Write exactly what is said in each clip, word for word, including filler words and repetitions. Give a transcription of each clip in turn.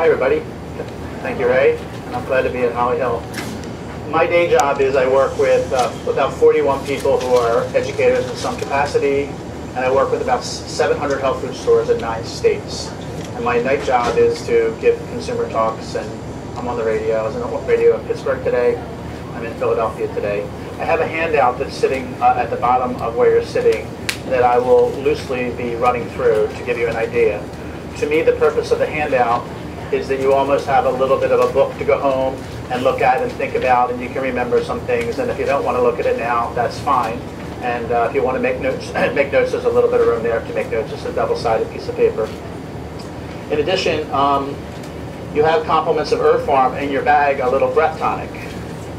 Hi, everybody. Thank you, Ray. And I'm glad to be at Holly Hill. My day job is I work with uh, about forty-one people who are educators in some capacity, and I work with about seven hundred health food stores in nine states. And my night job is to give consumer talks, and I'm on the radio. I was on the radio in Pittsburgh today. I'm in Philadelphia today. I have a handout that's sitting uh, at the bottom of where you're sitting that I will loosely be running through to give you an idea. To me, the purpose of the handout is that you almost have a little bit of a book to go home and look at and think about, and you can remember some things. And if you don't want to look at it now, that's fine. And uh, if you want to make notes, make notes, there's a little bit of room there to make notes, just a double-sided piece of paper. In addition, um, you have compliments of Herb Pharm in your bag, a little breath tonic.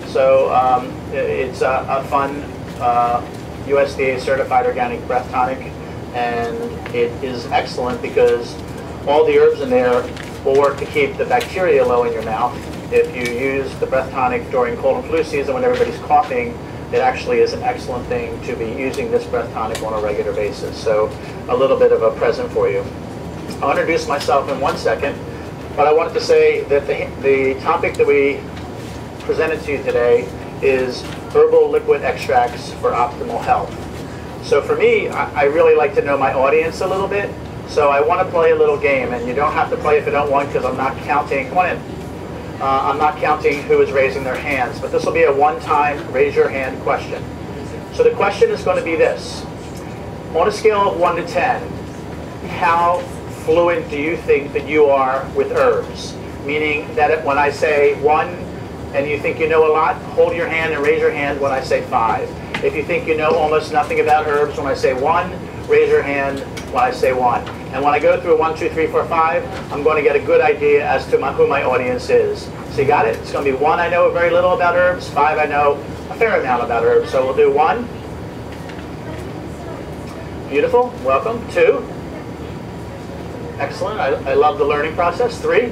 So um, it's a, a fun uh, U S D A certified organic breath tonic, and it is excellent because all the herbs in there will work to keep the bacteria low in your mouth. If you use the breath tonic during cold and flu season when everybody's coughing, it actually is an excellent thing to be using this breath tonic on a regular basis. So a little bit of a present for you. I'll introduce myself in one second, but I wanted to say that the, the topic that we presented to you today is herbal liquid extracts for optimal health. So for me, I, I really like to know my audience a little bit. So I want to play a little game, and you don't have to play if you don't want, because I'm not counting. Come on in. Uh, I'm not counting who is raising their hands, but this will be a one-time raise your hand question. So the question is going to be this: on a scale of one to ten, how fluent do you think that you are with herbs? Meaning that when I say one, and you think you know a lot, hold your hand and raise your hand when I say five. If you think you know almost nothing about herbs when I say one, raise your hand when I say one. And when I go through one, two, three, four, five, I'm going to get a good idea as to my, who my audience is. So you got it? It's going to be one, I know very little about herbs. Five, I know a fair amount about herbs. So we'll do one. Beautiful. Welcome. Two. Excellent. I, I love the learning process. Three.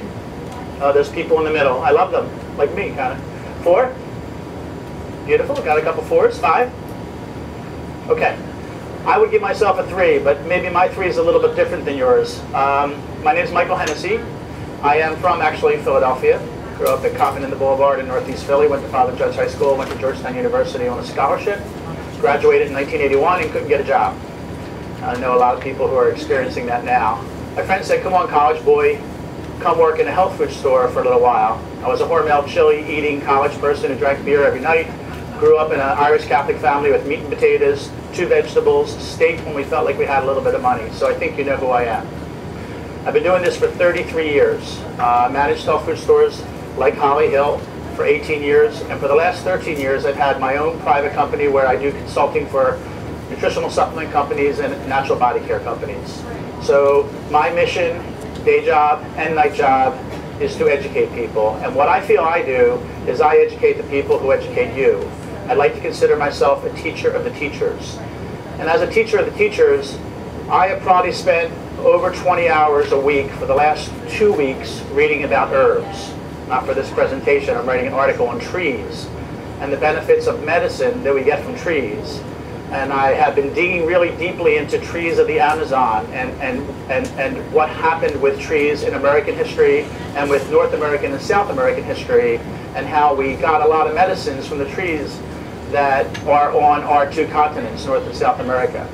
Uh, there's people in the middle. I love them. Like me, kind of. Four. Beautiful. Got a couple fours. Five. Okay. I would give myself a three, but maybe my three is a little bit different than yours. Um, my name is Michael Hennessey. I am from, actually, Philadelphia. Grew up at Coppin and the Boulevard in Northeast Philly. Went to Father Judge High School. Went to Georgetown University on a scholarship. Graduated in nineteen eighty-one and couldn't get a job. I know a lot of people who are experiencing that now. My friend said, come on, college boy. Come work in a health food store for a little while. I was a Hormel chili-eating college person who drank beer every night. Grew up in an Irish Catholic family with meat and potatoes, two vegetables, steak when we felt like we had a little bit of money. So I think you know who I am. I've been doing this for thirty-three years. Uh, managed health food stores like Holly Hill for eighteen years. And for the last thirteen years, I've had my own private company where I do consulting for nutritional supplement companies and natural body care companies. So my mission, day job and night job, is to educate people. And what I feel I do is I educate the people who educate you. I'd like to consider myself a teacher of the teachers. And as a teacher of the teachers, I have probably spent over twenty hours a week for the last two weeks reading about herbs. Not for this presentation, I'm writing an article on trees and the benefits of medicine that we get from trees. And I have been digging really deeply into trees of the Amazon and, and, and, and what happened with trees in American history and with North American and South American history, and how we got a lot of medicines from the trees that are on our two continents, North and South America.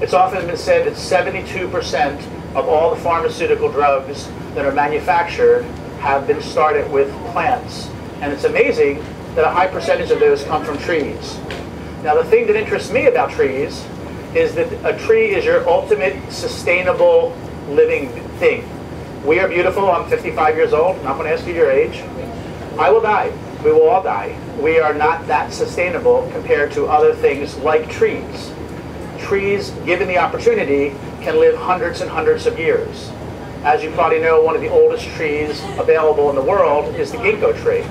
It's often been said that seventy-two percent of all the pharmaceutical drugs that are manufactured have been started with plants. And it's amazing that a high percentage of those come from trees. Now, the thing that interests me about trees is that a tree is your ultimate sustainable living thing. We are beautiful. I'm fifty-five years old. I'm not going to ask you your age. I will die. We will all die. We are not that sustainable compared to other things like trees. Trees, given the opportunity, can live hundreds and hundreds of years. As you probably know, one of the oldest trees available in the world is the ginkgo tree.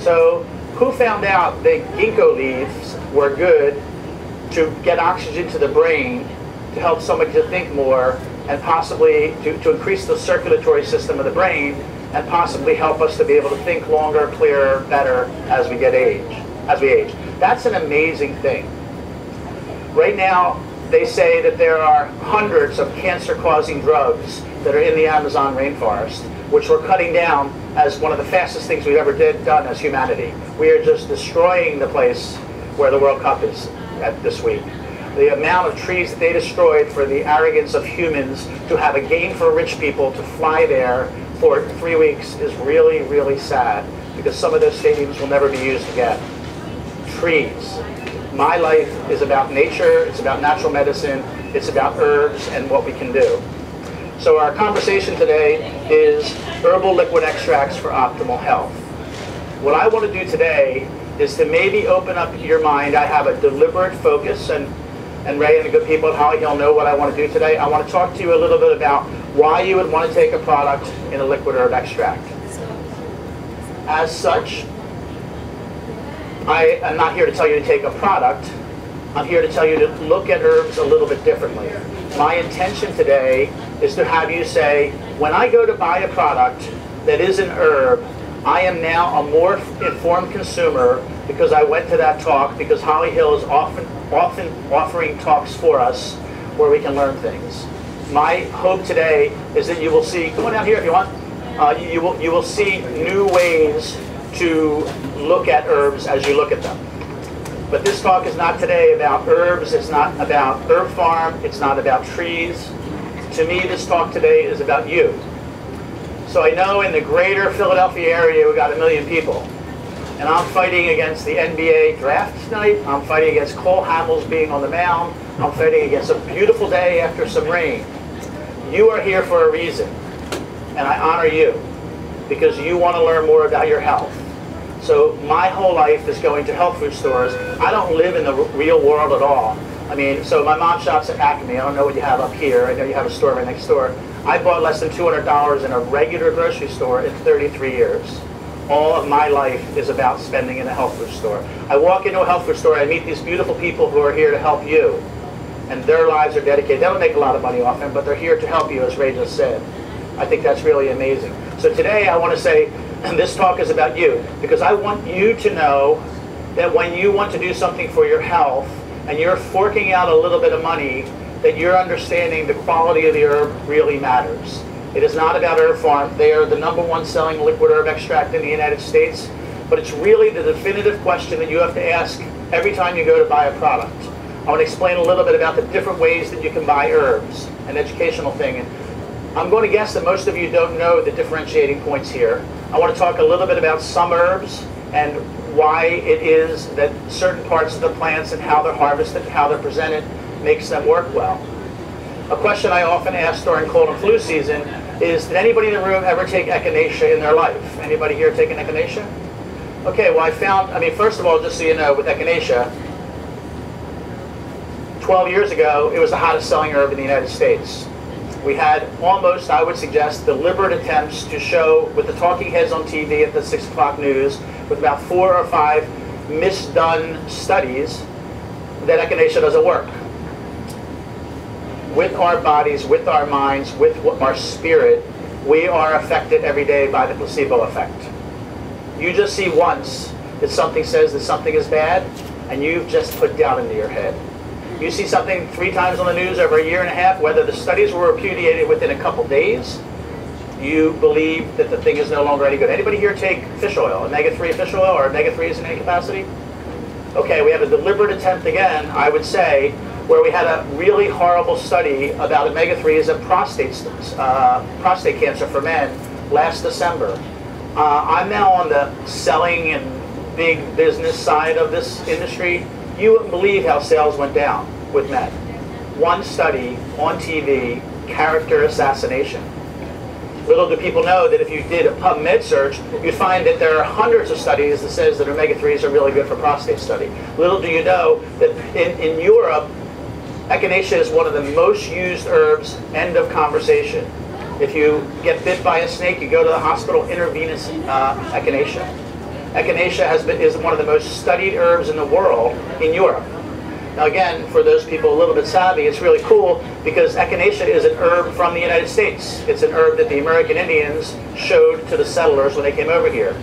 So who found out that ginkgo leaves were good to get oxygen to the brain, to help somebody to think more, and possibly to, to increase the circulatory system of the brain, and possibly help us to be able to think longer, clearer, better as we get age, as we age. That's an amazing thing. Right now, they say that there are hundreds of cancer-causing drugs that are in the Amazon rainforest. which we're cutting down as one of the fastest things we've ever did, done as humanity. We are just destroying the place where the World Cup is at this week. The amount of trees that they destroyed for the arrogance of humans to have a game for rich people to fly there for three weeks is really, really sad, because some of those stadiums will never be used again. Trees. My life is about nature, it's about natural medicine, it's about herbs and what we can do. So our conversation today is herbal liquid extracts for optimal health. What I want to do today is to maybe open up your mind. I have a deliberate focus, and and Ray and the good people at Holly Hill know what I want to do today. I want to talk to you a little bit about why you would want to take a product in a liquid herb extract. As such, I am not here to tell you to take a product. I'm here to tell you to look at herbs a little bit differently. My intention today is to have you say, when I go to buy a product that is an herb, I am now a more informed consumer because I went to that talk, because Holly Hill is often, often offering talks for us where we can learn things. My hope today is that you will see, come on down here if you want, uh, you, will, you will see new ways to look at herbs as you look at them. But this talk is not today about herbs, it's not about Herb Pharm, it's not about trees. To me, this talk today is about you. So I know in the greater Philadelphia area, we've got a million people. And I'm fighting against the N B A draft tonight. I'm fighting against Cole Hamels being on the mound. I'm fighting against a beautiful day after some rain. You are here for a reason, and I honor you, because you want to learn more about your health. So my whole life is going to health food stores. I don't live in the real world at all. I mean, so my mom shops at Acme. I don't know what you have up here. I know you have a store right next door. I bought less than two hundred dollars in a regular grocery store in thirty-three years. All of my life is about spending in a health food store. I walk into a health food store, I meet these beautiful people who are here to help you. And their lives are dedicated. They don't make a lot of money off them, but they're here to help you, as Ray just said. I think that's really amazing. So today I want to say, and this talk is about you, because I want you to know that when you want to do something for your health and you're forking out a little bit of money, that you're understanding the quality of the herb really matters. It is not about Herb Pharm. They are the number one selling liquid herb extract in the United States, but it's really the definitive question that you have to ask every time you go to buy a product. I want to explain a little bit about the different ways that you can buy herbs, an educational thing. And I'm going to guess that most of you don't know the differentiating points here. I want to talk a little bit about some herbs and why it is that certain parts of the plants and how they're harvested, how they're presented, makes them work well. A question I often ask during cold and flu season is, did anybody in the room ever take Echinacea in their life? Anybody here taking Echinacea? Okay, well I found, I mean, first of all, just so you know, with Echinacea, twelve years ago, it was the hottest selling herb in the United States. We had almost, I would suggest, deliberate attempts to show, with the talking heads on T V at the six o'clock news, with about four or five misdone studies, that Echinacea doesn't work. With our bodies, with our minds, with our spirit, we are affected every day by the placebo effect. You just see once that something says that something is bad, and you've just put down into your head. You see something three times on the news over a year and a half, whether the studies were repudiated within a couple days, you believe that the thing is no longer any good. Anybody here take fish oil, omega three fish oil, or omega threes in any capacity? Okay, we have a deliberate attempt again, I would say, where we had a really horrible study about omega threes and prostate, uh, prostate cancer for men last December. Uh, I'm now on the selling and big business side of this industry. You wouldn't believe how sales went down with men. One study on T V, character assassination. Little do people know that if you did a PubMed search, you'd find that there are hundreds of studies that says that omega threes are really good for prostate study. Little do you know that in, in Europe, Echinacea is one of the most used herbs, end of conversation. If you get bit by a snake, you go to the hospital, intravenous uh, Echinacea. Echinacea has been, is one of the most studied herbs in the world in Europe. Now again, for those people a little bit savvy, it's really cool because Echinacea is an herb from the United States. It's an herb that the American Indians showed to the settlers when they came over here.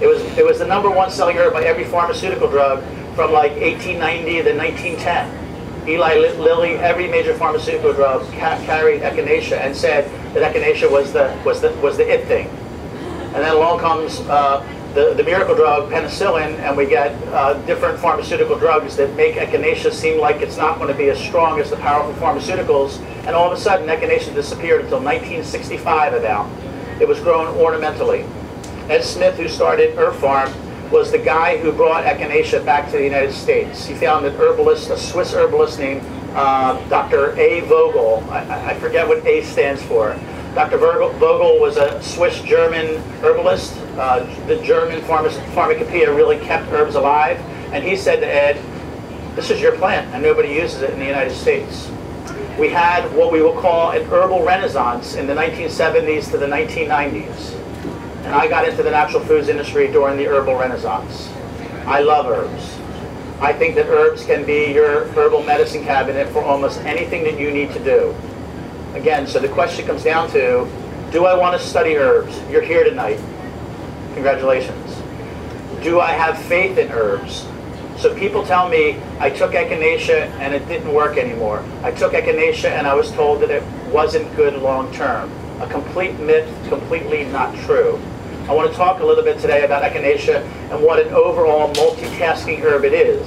It was, it was the number one selling herb by every pharmaceutical drug from like eighteen ninety to nineteen ten. Eli Lilly, every major pharmaceutical drug ca carried echinacea and said that echinacea was the was the was the it thing. And then along comes uh, the the miracle drug penicillin, and we get uh, different pharmaceutical drugs that make echinacea seem like it's not going to be as strong as the powerful pharmaceuticals. And all of a sudden, echinacea disappeared until nineteen sixty-five. About it was grown ornamentally. Ed Smith, who started Herb Pharm, was the guy who brought echinacea back to the United States. He found an herbalist, a Swiss herbalist named uh, Doctor A. Vogel. I, I forget what A stands for. Doctor Vogel was a Swiss-German herbalist. Uh, the German pharma pharmacopoeia really kept herbs alive. And he said to Ed, this is your plant, and nobody uses it in the United States. We had what we will call an herbal renaissance in the nineteen seventies to the nineteen nineties. And I got into the natural foods industry during the herbal renaissance. I love herbs. I think that herbs can be your herbal medicine cabinet for almost anything that you need to do. Again, so the question comes down to, do I want to study herbs? You're here tonight. Congratulations. Do I have faith in herbs? So people tell me, I took echinacea and it didn't work anymore. I took echinacea and I was told that it wasn't good long term. A complete myth, completely not true. I want to talk a little bit today about echinacea and what an overall multitasking herb it is.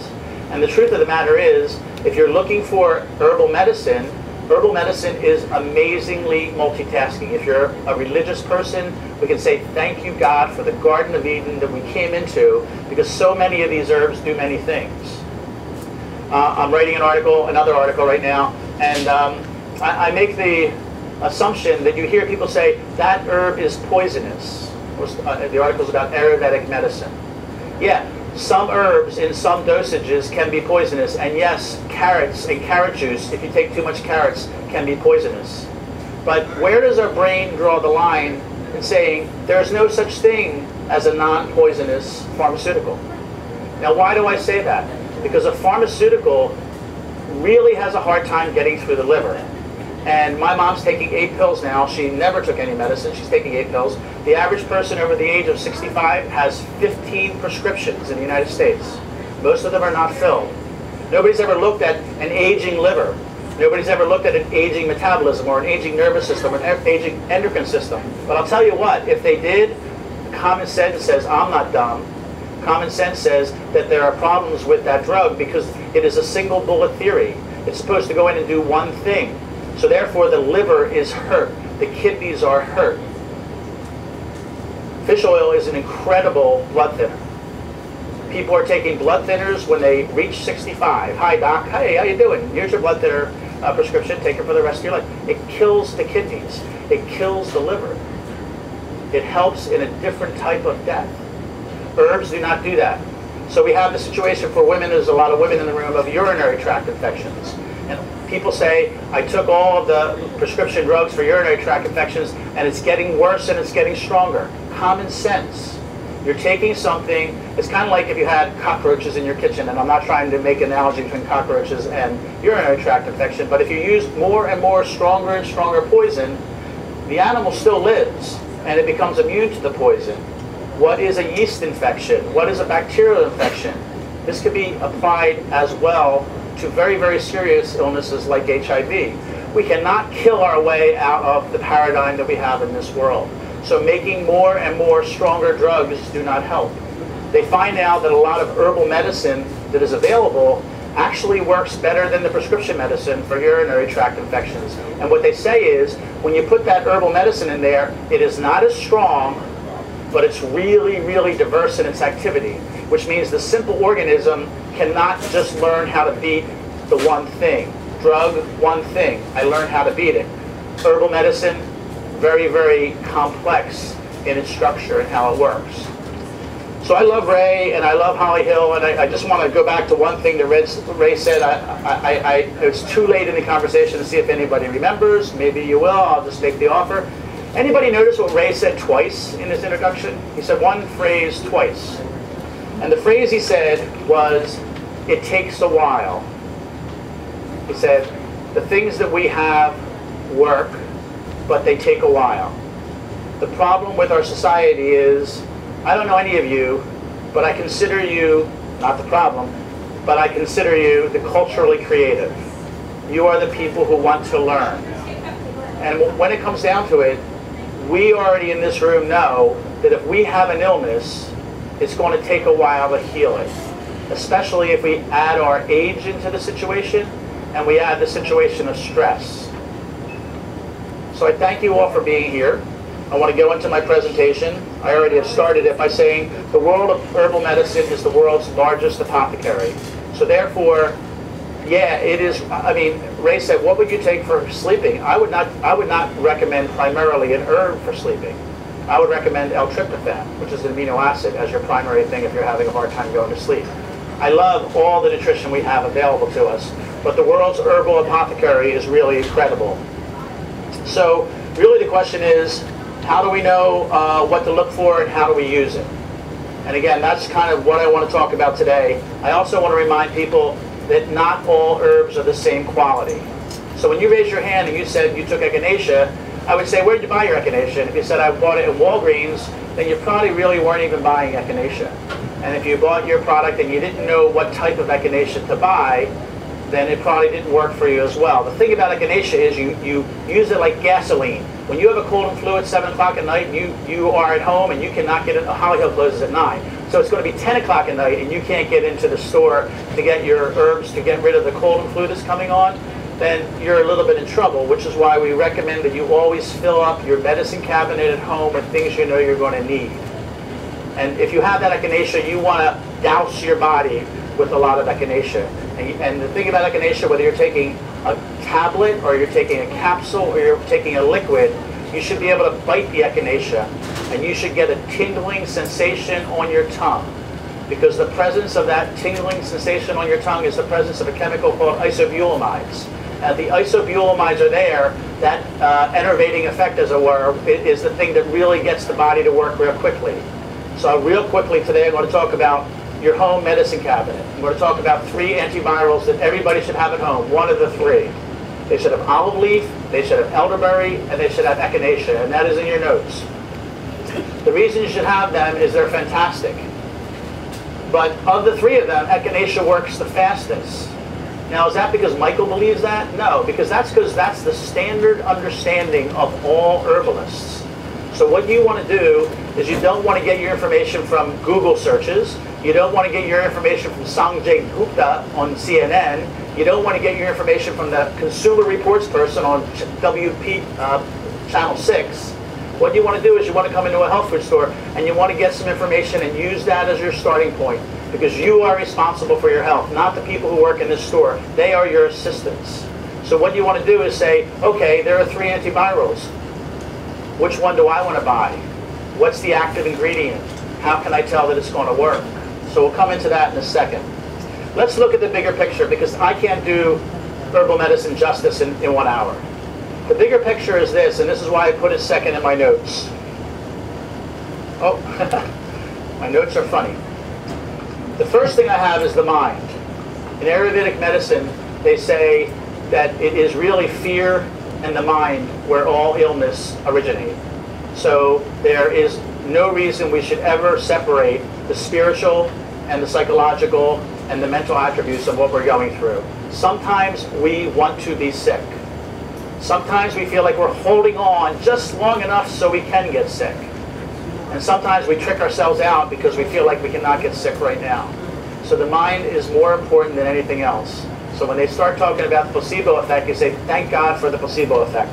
And the truth of the matter is, if you're looking for herbal medicine, herbal medicine is amazingly multitasking. If you're a religious person, we can say thank you, God, for the Garden of Eden that we came into, because so many of these herbs do many things. Uh, I'm writing an article, another article right now, and um, I, I make the assumption that you hear people say, that herb is poisonous. Uh, the article's about Ayurvedic medicine. Yeah, some herbs in some dosages can be poisonous, and yes, carrots and carrot juice, if you take too much carrots, can be poisonous. But where does our brain draw the line in saying there's no such thing as a non-poisonous pharmaceutical? Now, why do I say that? Because a pharmaceutical really has a hard time getting through the liver. And my mom's taking eight pills now. She never took any medicine. She's taking eight pills. The average person over the age of sixty-five has fifteen prescriptions in the United States. Most of them are not filled. Nobody's ever looked at an aging liver. Nobody's ever looked at an aging metabolism or an aging nervous system or an aging endocrine system. But I'll tell you what, if they did, common sense says, I'm not dumb. Common sense says that there are problems with that drug because it is a single bullet theory. It's supposed to go in and do one thing. So therefore, the liver is hurt. The kidneys are hurt. Fish oil is an incredible blood thinner. People are taking blood thinners when they reach sixty-five. Hi, doc. Hey, how you doing? Here's your blood thinner uh, prescription. Take it for the rest of your life. It kills the kidneys. It kills the liver. It helps in a different type of death. Herbs do not do that. So we have the situation for women. There's a lot of women in the room of urinary tract infections. And people say, I took all of the prescription drugs for urinary tract infections, and it's getting worse and it's getting stronger. Common sense. You're taking something, it's kind of like if you had cockroaches in your kitchen, and I'm not trying to make an analogy between cockroaches and urinary tract infection, but if you use more and more stronger and stronger poison, the animal still lives, and it becomes immune to the poison. What is a yeast infection? What is a bacterial infection? This could be applied as well to very, very serious illnesses like H I V. We cannot kill our way out of the paradigm that we have in this world. So making more and more stronger drugs do not help. They find out that a lot of herbal medicine that is available actually works better than the prescription medicine for urinary tract infections. And what they say is, when you put that herbal medicine in there, it is not as strong, but it's really, really diverse in its activity, which means the simple organism cannot just learn how to beat the one thing. Drug, one thing. I learned how to beat it. Herbal medicine, very, very complex in its structure and how it works. So I love Ray, and I love Holly Hill, and I, I just want to go back to one thing that Ray said. I, I, I, it's too late in the conversation to see if anybody remembers. Maybe you will. I'll just make the offer. Anybody notice what Ray said twice in his introduction? He said one phrase twice. And the phrase he said was, it takes a while. He said, the things that we have work, but they take a while. The problem with our society is, I don't know any of you, but I consider you, not the problem, but I consider you the culturally creative. you are the people who want to learn. And when it comes down to it, we already in this room know that if we have an illness, it's going to take a while to heal it, especially if we add our age into the situation and we add the situation of stress. So I thank you all for being here. I want to go into my presentation. I already have started it by saying the world of herbal medicine is the world's largest apothecary. So therefore, yeah, it is. I mean, Ray said, what would you take for sleeping? I would not, I would not recommend primarily an herb for sleeping. I would recommend L-tryptophan, which is an amino acid, as your primary thing if you're having a hard time going to sleep. I love all the nutrition we have available to us, but the world's herbal apothecary is really incredible. So really the question is, how do we know uh, what to look for and how do we use it? And again, that's kind of what I want to talk about today. I also want to remind people that not all herbs are the same quality. So when you raise your hand and you said you took Echinacea, I would say, where did you buy your Echinacea? And if you said, I bought it at Walgreens, then you probably really weren't even buying Echinacea. And if you bought your product and you didn't know what type of Echinacea to buy, then it probably didn't work for you as well. The thing about Echinacea is you, you use it like gasoline. When you have a cold and flu at seven o'clock at night, you, you are at home and you cannot get in. Holly Hill closes at nine. So it's going to be ten o'clock at night and you can't get into the store to get your herbs to get rid of the cold and flu that's coming on. Then you're a little bit in trouble, which is why we recommend that you always fill up your medicine cabinet at home with things you know you're going to need. And if you have that Echinacea, you want to douse your body with a lot of Echinacea. And, and the thing about Echinacea, whether you're taking a tablet or you're taking a capsule or you're taking a liquid, you should be able to bite the Echinacea and you should get a tingling sensation on your tongue, because the presence of that tingling sensation on your tongue is the presence of a chemical called isobutylamides. Uh, the isobutylamides are there, that uh, enervating effect, as it were, is the thing that really gets the body to work real quickly. So real quickly today I'm going to talk about your home medicine cabinet. I'm going to talk about three antivirals that everybody should have at home, one of the three. They should have olive leaf, they should have elderberry, and they should have Echinacea, and that is in your notes. The reason you should have them is they're fantastic. But of the three of them, Echinacea works the fastest. Now, is that because Michael believes that? No, because that's because that's the standard understanding of all herbalists. So what you want to do is you don't want to get your information from Google searches. You don't want to get your information from Sanjay Gupta on C N N. You don't want to get your information from the Consumer Reports person on W P uh, Channel six. What you want to do is you want to come into a health food store and you want to get some information and use that as your starting point, because you are responsible for your health, not the people who work in this store. They are your assistants. So what you want to do is say, okay, there are three antivirals. Which one do I want to buy? What's the active ingredient? How can I tell that it's going to work? So we'll come into that in a second. Let's look at the bigger picture, because I can't do herbal medicine justice in, in one hour. The bigger picture is this, and this is why I put it second in my notes. Oh, my notes are funny. The first thing I have is the mind. In Ayurvedic medicine, they say that it is really fear and the mind where all illness originates. So there is no reason we should ever separate the spiritual and the psychological and the mental attributes of what we're going through. Sometimes we want to be sick. Sometimes we feel like we're holding on just long enough so we can get sick. And sometimes we trick ourselves out because we feel like we cannot get sick right now. So the mind is more important than anything else. So when they start talking about the placebo effect, you say, thank God for the placebo effect.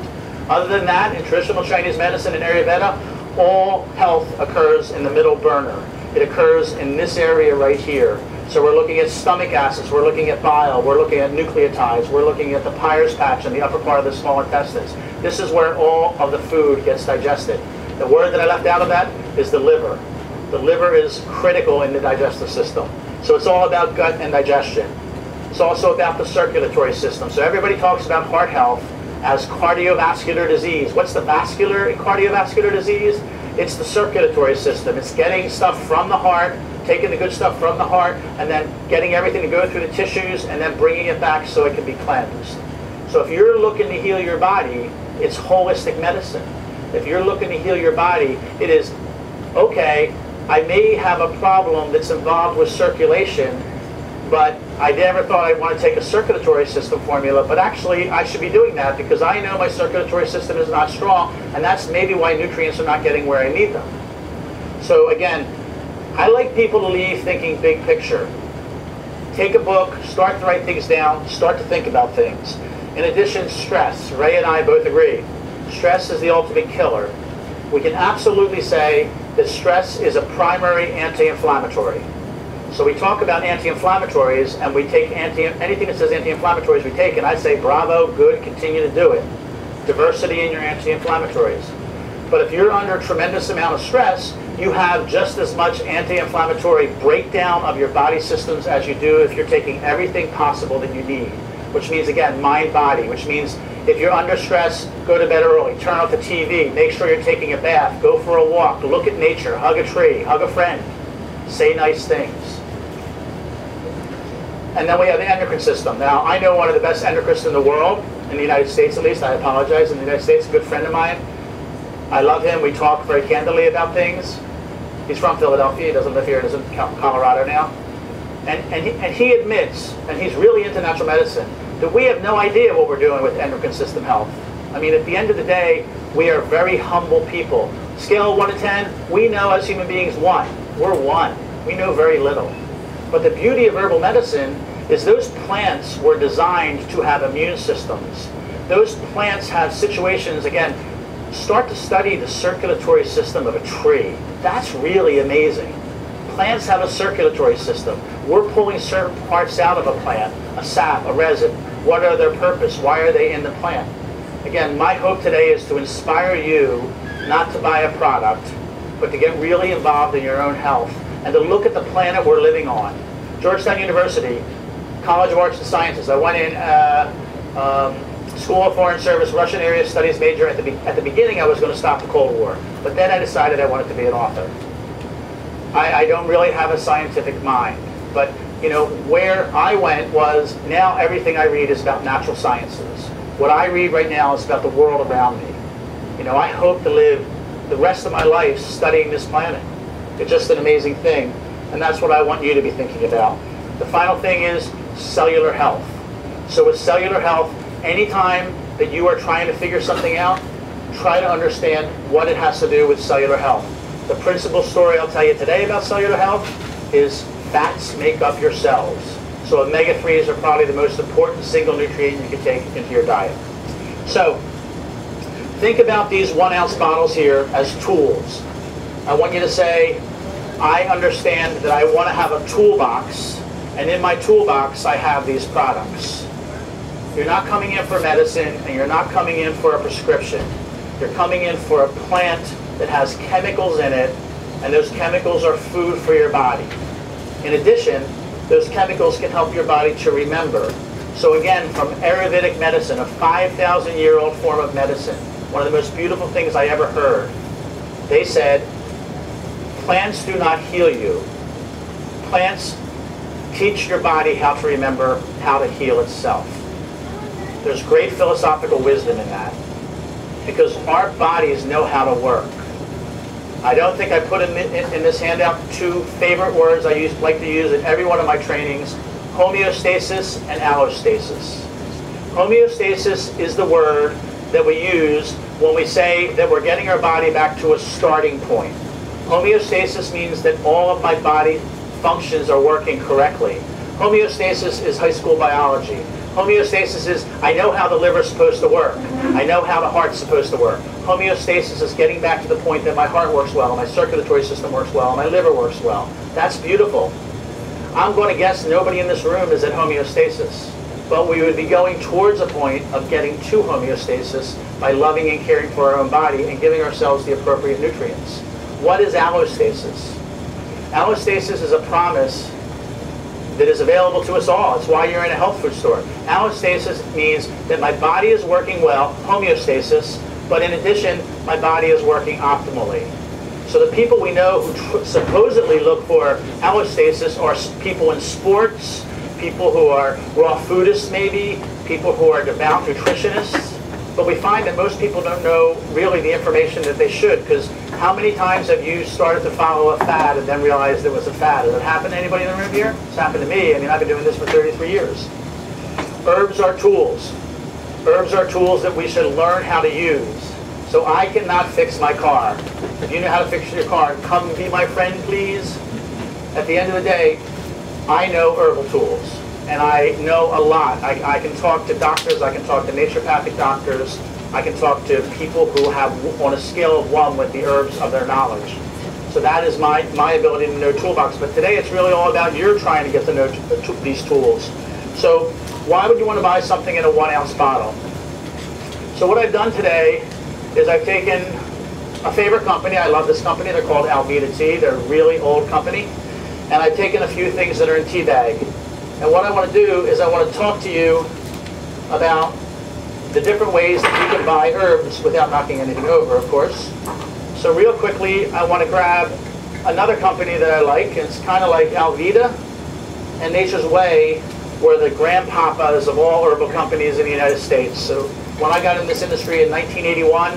Other than that, in traditional Chinese medicine and Ayurveda, all health occurs in the middle burner. It occurs in this area right here. So we're looking at stomach acids, we're looking at bile, we're looking at nucleotides, we're looking at the Peyer's patch in the upper part of the small intestines. This is where all of the food gets digested. The word that I left out of that is the liver. The liver is critical in the digestive system. So it's all about gut and digestion. It's also about the circulatory system. So everybody talks about heart health as cardiovascular disease. What's the vascular in cardiovascular disease? It's the circulatory system. It's getting stuff from the heart, taking the good stuff from the heart, and then getting everything to go through the tissues and then bringing it back so it can be cleansed. So if you're looking to heal your body, it's holistic medicine. If you're looking to heal your body, it is, okay, I may have a problem that's involved with circulation, but I never thought I'd want to take a circulatory system formula, but actually I should be doing that because I know my circulatory system is not strong, and that's maybe why nutrients are not getting where I need them. So again, I like people to leave thinking big picture. Take a book, start to write things down, start to think about things. In addition, stress. Ray and I both agree. Stress is the ultimate killer. We can absolutely say that stress is a primary anti-inflammatory. So we talk about anti-inflammatories, and we take anti anything that says anti-inflammatories we take, and I say bravo, good, continue to do it. Diversity in your anti-inflammatories. But if you're under a tremendous amount of stress, you have just as much anti-inflammatory breakdown of your body systems as you do if you're taking everything possible that you need. Which means, again, mind-body, which means if you're under stress, go to bed early, turn off the T V, make sure you're taking a bath, go for a walk, look at nature, hug a tree, hug a friend, say nice things. And then we have the endocrine system. Now, I know one of the best endocrinists in the world, in the United States at least, I apologize, in the United States, a good friend of mine. I love him, we talk very candidly about things. He's from Philadelphia, he doesn't live here, he lives in Colorado now. And, and, he, and he admits, and he's really into natural medicine, that we have no idea what we're doing with endocrine system health. I mean, at the end of the day, we are very humble people. Scale one to ten, we know as human beings one. We're one. We know very little. But the beauty of herbal medicine is those plants were designed to have immune systems. Those plants have situations, again, start to study the circulatory system of a tree. That's really amazing. Plants have a circulatory system. We're pulling certain parts out of a plant, a sap, a resin. What are their purpose? Why are they in the plant? Again, my hope today is to inspire you not to buy a product, but to get really involved in your own health and to look at the planet we're living on. Georgetown University, College of Arts and Sciences. I went in uh, um, School of Foreign Service, Russian Area Studies major. At the, be at the beginning, I was going to stop the Cold War, but then I decided I wanted to be an author. I, I don't really have a scientific mind, but you know where I went was now everything I read is about natural sciences. What I read right now is about the world around me. You know, I hope to live the rest of my life studying this planet. It's just an amazing thing, and that's what I want you to be thinking about. The final thing is cellular health. So with cellular health, anytime that you are trying to figure something out, try to understand what it has to do with cellular health. The principal story I'll tell you today about cellular health is fats make up your cells. So omega threes are probably the most important single nutrient you can take into your diet. So think about these one ounce bottles here as tools. I want you to say, I understand that I want to have a toolbox, and in my toolbox I have these products. You're not coming in for medicine, and you're not coming in for a prescription. You're coming in for a plant that has chemicals in it, and those chemicals are food for your body. In addition, those chemicals can help your body to remember. So again, from Ayurvedic medicine, a five thousand year old form of medicine, one of the most beautiful things I ever heard, they said, plants do not heal you. Plants teach your body how to remember how to heal itself. There's great philosophical wisdom in that, because our bodies know how to work. I don't think I put in, in, in this handout two favorite words I use, like to use in every one of my trainings, homeostasis and allostasis. Homeostasis is the word that we use when we say that we're getting our body back to a starting point. Homeostasis means that all of my body functions are working correctly. Homeostasis is high school biology. Homeostasis is, I know how the liver's supposed to work. I know how the heart's supposed to work. Homeostasis is getting back to the point that my heart works well, my circulatory system works well, my liver works well. That's beautiful. I'm going to guess nobody in this room is at homeostasis, but we would be going towards a point of getting to homeostasis by loving and caring for our own body and giving ourselves the appropriate nutrients. What is allostasis? Allostasis is a promise that is available to us all. It's why you're in a health food store. Allostasis means that my body is working well, homeostasis, but in addition, my body is working optimally. So the people we know who supposedly look for allostasis are people in sports, people who are raw foodists maybe, people who are devout nutritionists, but we find that most people don't know really the information that they should, because How many times have you started to follow a fad and then realized it was a fad? Has it happened to anybody in the room here? It's happened to me. I mean, I've been doing this for thirty-three years. Herbs are tools. Herbs are tools that we should learn how to use. So I cannot fix my car. If you know how to fix your car, come be my friend, please. At the end of the day, I know herbal tools, and I know a lot. I, I can talk to doctors, I can talk to naturopathic doctors, I can talk to people who have, on a scale of one, with the herbs of their knowledge. So that is my, my ability to know toolbox. But today it's really all about you're trying to get to know these tools. So why would you want to buy something in a one ounce bottle? So what I've done today is I've taken a favorite company. I love this company. They're called Alveda Tea. They're a really old company. And I've taken a few things that are in tea bag. And what I want to do is I want to talk to you about the different ways that you can buy herbs without knocking anything over, of course. So real quickly, I want to grab another company that I like. It's kind of like Alveda and Nature's Way were the grandpapas of all herbal companies in the United States. So when I got in this industry in nineteen eighty-one,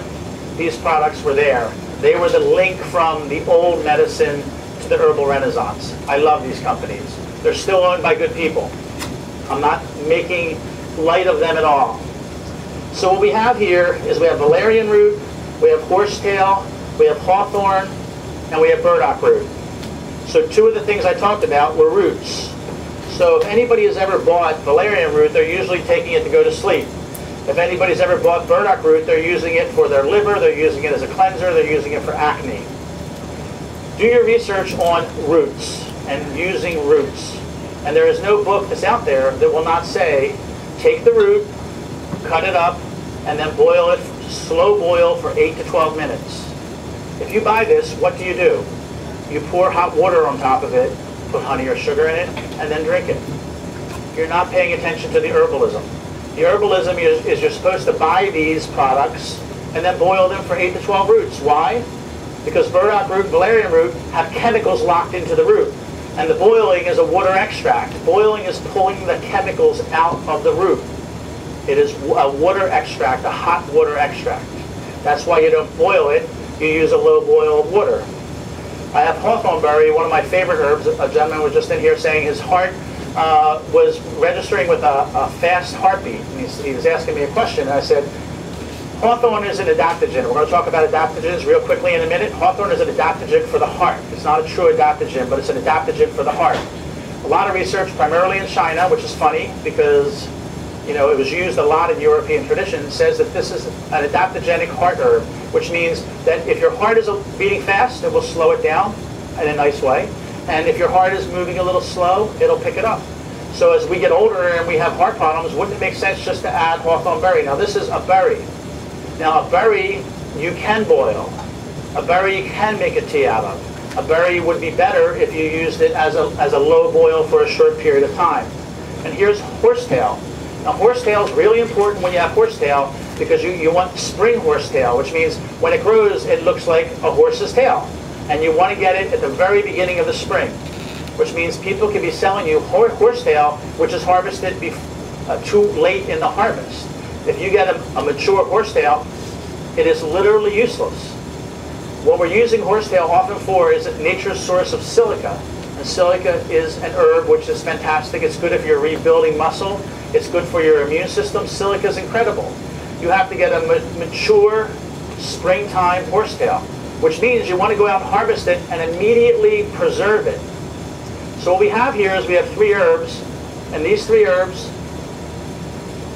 these products were there. They were the link from the old medicine to the herbal renaissance. I love these companies. They're still owned by good people. I'm not making light of them at all. So what we have here is we have valerian root, we have horsetail, we have hawthorn, and we have burdock root. So two of the things I talked about were roots. So if anybody has ever bought valerian root, they're usually taking it to go to sleep. If anybody's ever bought burdock root, they're using it for their liver, they're using it as a cleanser, they're using it for acne. Do your research on roots and using roots. And there is no book that's out there that will not say, take the root, cut it up, and then boil it, slow boil for eight to twelve minutes. If you buy this, what do you do? You pour hot water on top of it, put honey or sugar in it, and then drink it. You're not paying attention to the herbalism. The herbalism is, is you're supposed to buy these products and then boil them for eight to twelve roots. Why? Because burdock root, valerian root have chemicals locked into the root. And the boiling is a water extract. Boiling is pulling the chemicals out of the root. It is a water extract, a hot water extract. That's why you don't boil it, you use a low boil of water. I have hawthorn berry, one of my favorite herbs. A gentleman was just in here saying his heart uh, was registering with a, a fast heartbeat. And he, he was asking me a question, and I said, hawthorn is an adaptogen. We're going to talk about adaptogens real quickly in a minute. Hawthorn is an adaptogen for the heart. It's not a true adaptogen, but it's an adaptogen for the heart. A lot of research, primarily in China, which is funny because you know, it was used a lot in European tradition, says that this is an adaptogenic heart herb, which means that if your heart is beating fast, it will slow it down in a nice way. And if your heart is moving a little slow, it'll pick it up. So as we get older and we have heart problems, wouldn't it make sense just to add hawthorn berry? Now this is a berry. Now a berry you can boil. A berry you can make a tea out of. A berry would be better if you used it as a, as a low boil for a short period of time. And here's horsetail. Now, horsetail is really important when you have horsetail because you, you want spring horsetail, which means when it grows, it looks like a horse's tail. And you want to get it at the very beginning of the spring, which means people can be selling you horsetail, which is harvested be, uh, too late in the harvest. If you get a, a mature horsetail, it is literally useless. What we're using horsetail often for is nature's source of silica. And silica is an herb which is fantastic. It's good if you're rebuilding muscle. It's good for your immune system. Silica is incredible. You have to get a ma mature springtime horsetail, which means you want to go out and harvest it and immediately preserve it. So what we have here is we have three herbs, and these three herbs,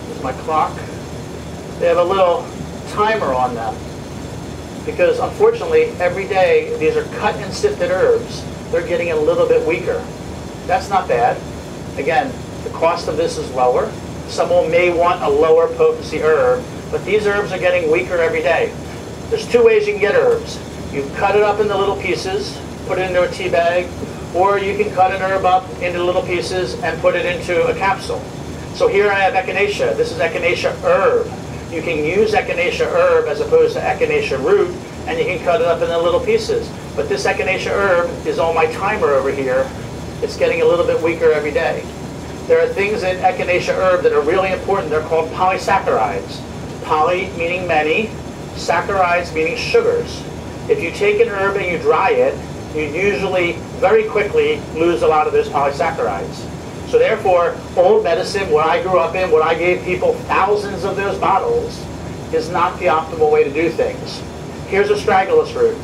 here's my clock, they have a little timer on them. Because unfortunately, every day, these are cut and sifted herbs. They're getting a little bit weaker. That's not bad. Again, the cost of this is lower. Someone may want a lower potency herb, but these herbs are getting weaker every day. There's two ways you can get herbs. You cut it up into little pieces, put it into a tea bag, or you can cut an herb up into little pieces and put it into a capsule. So here I have Echinacea. This is Echinacea herb. You can use Echinacea herb as opposed to Echinacea root, and you can cut it up into little pieces. But this Echinacea herb is on my timer over here. It's getting a little bit weaker every day. There are things in Echinacea herb that are really important. They're called polysaccharides. Poly meaning many, saccharides meaning sugars. If you take an herb and you dry it, you usually very quickly lose a lot of those polysaccharides. So therefore, old medicine, what I grew up in, what I gave people thousands of those bottles, is not the optimal way to do things. Here's astragalus root.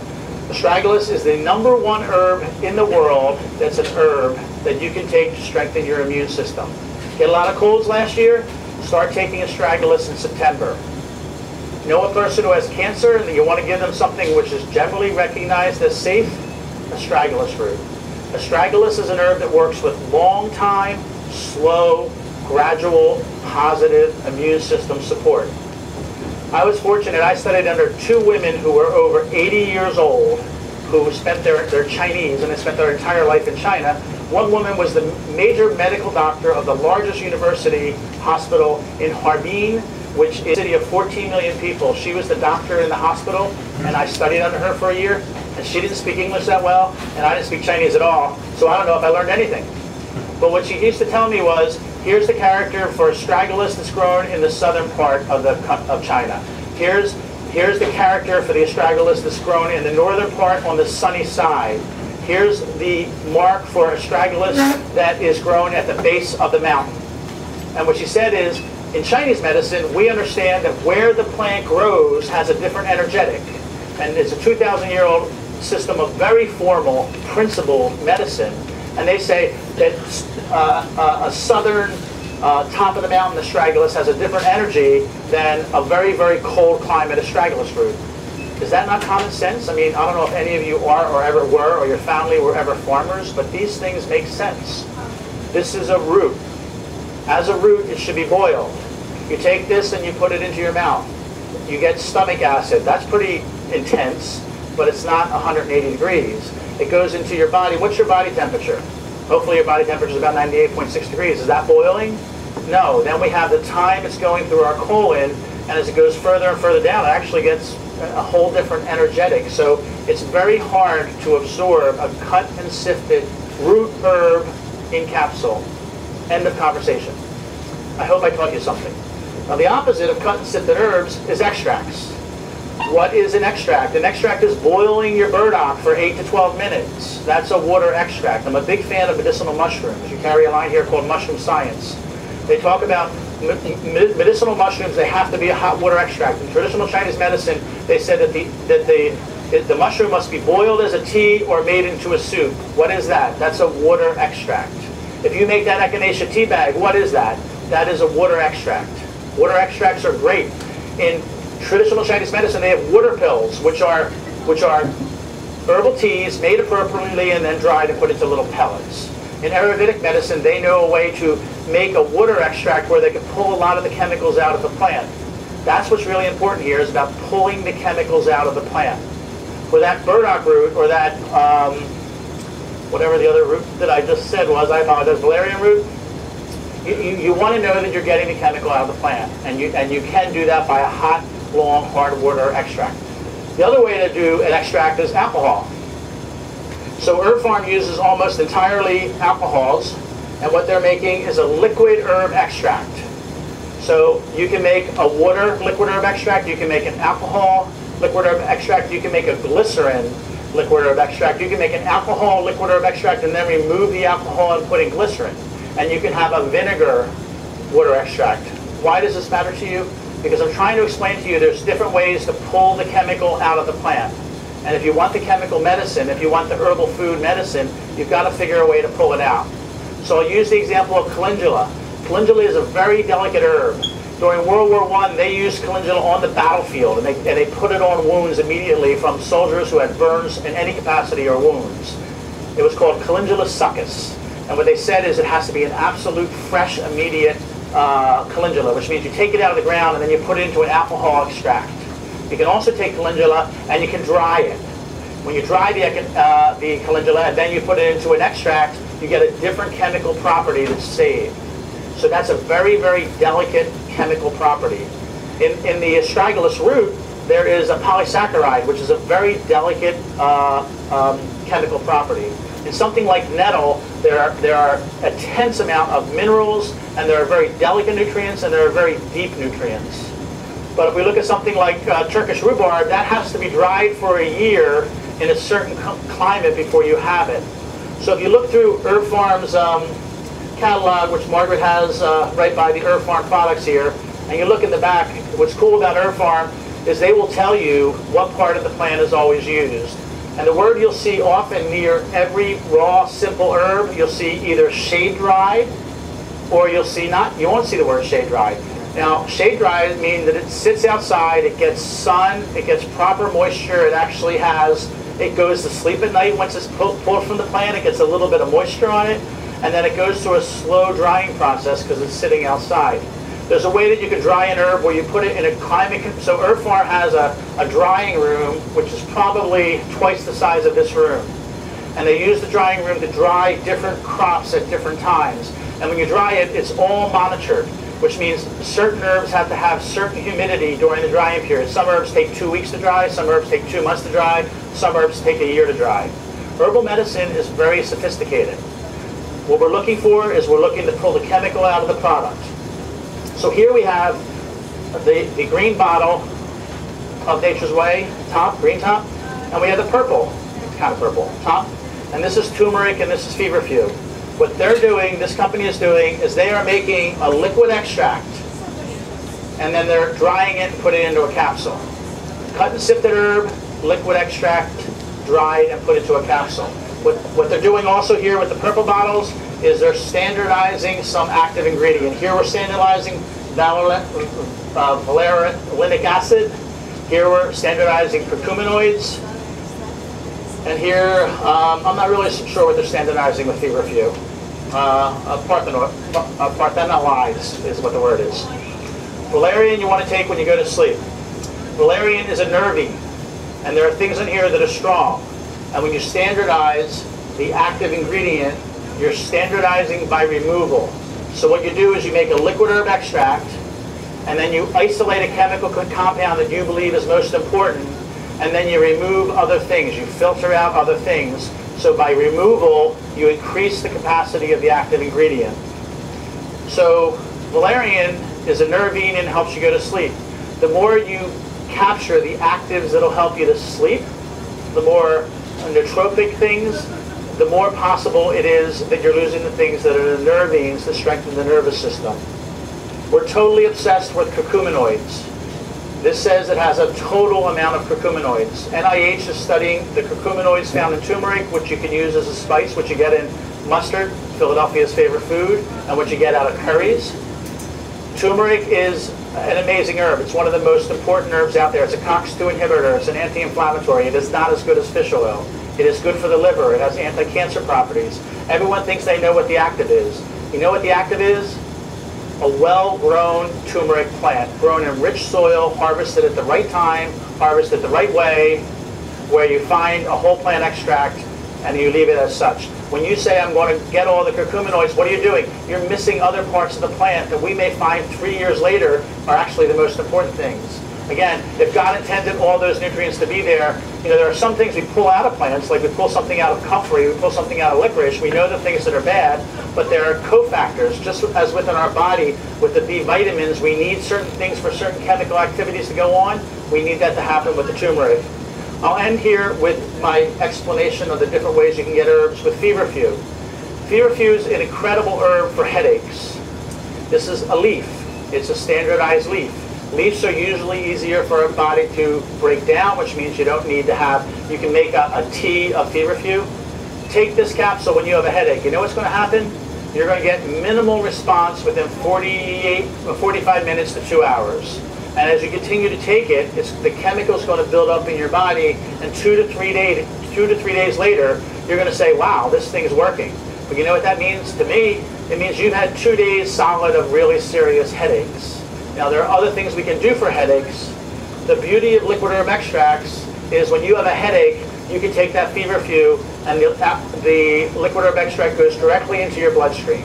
Astragalus is the number one herb in the world that's an herb that you can take to strengthen your immune system. Get a lot of colds last year, start taking astragalus in September. Know a person who has cancer and you want to give them something which is generally recognized as safe? Astragalus root. Astragalus is an herb that works with long time, slow, gradual, positive immune system support. I was fortunate, I studied under two women who were over eighty years old, who spent their, their Chinese, and they spent their entire life in China. One woman was the major medical doctor of the largest university hospital in Harbin, which is a city of fourteen million people. She was the doctor in the hospital, and I studied under her for a year, and she didn't speak English that well, and I didn't speak Chinese at all, so I don't know if I learned anything. But what she used to tell me was, here's the character for astragalus that's grown in the southern part of, the, of China. Here's, here's the character for the astragalus that's grown in the northern part on the sunny side. Here's the mark for astragalus that is grown at the base of the mountain. And what she said is, in Chinese medicine, we understand that where the plant grows has a different energetic. And it's a two thousand year old system of very formal, principled medicine. And they say that uh, a southern uh, top of the mountain astragalus has a different energy than a very, very cold climate astragalus root. Is that not common sense? I mean, I don't know if any of you are or ever were, or your family were ever farmers, but these things make sense. This is a root. As a root, it should be boiled. You take this and you put it into your mouth. You get stomach acid. That's pretty intense, but it's not one hundred eighty degrees. It goes into your body. What's your body temperature? Hopefully your body temperature is about ninety-eight point six degrees. Is that boiling? No. Then we have the time it's going through our colon, and as it goes further and further down, it actually gets a whole different energetic. So it's very hard to absorb a cut and sifted root herb in capsule. End of conversation. I hope I taught you something. Now the opposite of cut and sifted herbs is extracts. What is an extract? An extract is boiling your burdock for eight to twelve minutes. That's a water extract. I'm a big fan of medicinal mushrooms. You carry a line here called Mushroom Science. They talk about medicinal mushrooms, they have to be a hot water extract. In traditional Chinese medicine, they said that the, that the, the mushroom must be boiled as a tea or made into a soup. What is that? That's a water extract. If you make that Echinacea tea bag, what is that? That is a water extract. Water extracts are great. In traditional Chinese medicine, they have water pills, which are which are herbal teas made appropriately and then dried and put into little pellets. In Ayurvedic medicine, they know a way to make a water extract where they can pull a lot of the chemicals out of the plant. That's what's really important here, is about pulling the chemicals out of the plant. For that burdock root, or that um, whatever the other root that I just said was, I apologize, valerian root, you, you, you want to know that you're getting the chemical out of the plant, and you, and you can do that by a hot, long, hard water extract. The other way to do an extract is alcohol. So Herb Pharm uses almost entirely alcohols, and what they're making is a liquid herb extract. So you can make a water liquid herb extract, you can make an alcohol liquid herb extract, you can make a glycerin liquid herb extract, you can make an alcohol liquid herb extract and then remove the alcohol and put in glycerin. And you can have a vinegar water extract. Why does this matter to you? Because I'm trying to explain to you there's different ways to pull the chemical out of the plant. And if you want the chemical medicine, if you want the herbal food medicine, you've got to figure a way to pull it out. So I'll use the example of calendula. Calendula is a very delicate herb. During World War One, they used calendula on the battlefield, and they, and they put it on wounds immediately from soldiers who had burns in any capacity or wounds. It was called calendula succus. And what they said is it has to be an absolute, fresh, immediate uh, calendula, which means you take it out of the ground and then you put it into an alcohol extract. You can also take calendula and you can dry it. When you dry the, uh, the calendula and then you put it into an extract, you get a different chemical property that's saved. So that's a very, very delicate chemical property. In, in the astragalus root, there is a polysaccharide, which is a very delicate uh, um, chemical property. In something like nettle, there are, there are a tense amount of minerals, and there are very delicate nutrients, and there are very deep nutrients. But if we look at something like uh, Turkish rhubarb, that has to be dried for a year in a certain climate before you have it. So if you look through Herb Pharm's um, catalog, which Margaret has uh, right by the Herb Pharm products here, and you look in the back, what's cool about Herb Pharm is they will tell you what part of the plant is always used. And the word you'll see often near every raw, simple herb, you'll see either shade dried, or you'll see not, you won't see the word shade dried. Now, shade dry means that it sits outside, it gets sun, it gets proper moisture, it actually has, it goes to sleep at night once it's pulled from the plant, it gets a little bit of moisture on it, and then it goes through a slow drying process because it's sitting outside. There's a way that you can dry an herb where you put it in a climate, so Herb Pharm has a, a drying room, which is probably twice the size of this room. And they use the drying room to dry different crops at different times. And when you dry it, it's all monitored, which means certain herbs have to have certain humidity during the drying period. Some herbs take two weeks to dry, some herbs take two months to dry, some herbs take a year to dry. Herbal medicine is very sophisticated. What we're looking for is we're looking to pull the chemical out of the product. So here we have the, the green bottle of Nature's Way, top, green top, and we have the purple, kind of purple, top, and this is turmeric and this is feverfew. What they're doing, this company is doing, is they are making a liquid extract, and then they're drying it and putting it into a capsule. Cut and sifted herb, liquid extract, dried and put into a capsule. What, what they're doing also here with the purple bottles is they're standardizing some active ingredient. Here we're standardizing valeric, uh, valeric acid. Here we're standardizing curcuminoids. And here, um, I'm not really sure what they're standardizing with feverfew. Uh, Parthenolides is what the word is. Valerian you want to take when you go to sleep. Valerian is a nervine, and there are things in here that are strong. And when you standardize the active ingredient, you're standardizing by removal. So what you do is you make a liquid herb extract, and then you isolate a chemical compound that you believe is most important, and then you remove other things. You filter out other things. So by removal, you increase the capacity of the active ingredient. So valerian is a nervine and helps you go to sleep. The more you capture the actives that'll help you to sleep, the more nootropic things, the more possible it is that you're losing the things that are the nervines to strengthen the nervous system. We're totally obsessed with curcuminoids. This says it has a total amount of curcuminoids. N I H is studying the curcuminoids found in turmeric, which you can use as a spice, which you get in mustard, Philadelphia's favorite food, and what you get out of curries. Turmeric is an amazing herb. It's one of the most important herbs out there. It's a C O X two inhibitor. It's an anti-inflammatory. It is not as good as fish oil. It is good for the liver. It has anti-cancer properties. Everyone thinks they know what the active is. You know what the active is? A well-grown turmeric plant, grown in rich soil, harvested at the right time, harvested the right way, where you find a whole plant extract and you leave it as such. When you say, I'm going to get all the curcuminoids, what are you doing? You're missing other parts of the plant that we may find three years later are actually the most important things. Again, if God intended all those nutrients to be there, you know, there are some things we pull out of plants, like we pull something out of comfrey, we pull something out of licorice, we know the things that are bad, but there are cofactors, just as within our body, with the B vitamins, we need certain things for certain chemical activities to go on, we need that to happen with the turmeric. I'll end here with my explanation of the different ways you can get herbs with feverfew. Feverfew is an incredible herb for headaches. This is a leaf, it's a standardized leaf. Leaves are usually easier for a body to break down, which means you don't need to have, you can make a, a tea of feverfew. Take this capsule when you have a headache. You know what's going to happen? You're going to get minimal response within forty-eight, forty-five minutes to two hours. And as you continue to take it, it's, the chemical's going to build up in your body, and two to three days, two to three days later, you're going to say, wow, this thing's working. But you know what that means to me? It means you've had two days solid of really serious headaches. Now, there are other things we can do for headaches. The beauty of liquid herb extracts is when you have a headache, you can take that feverfew and the, the liquid herb extract goes directly into your bloodstream,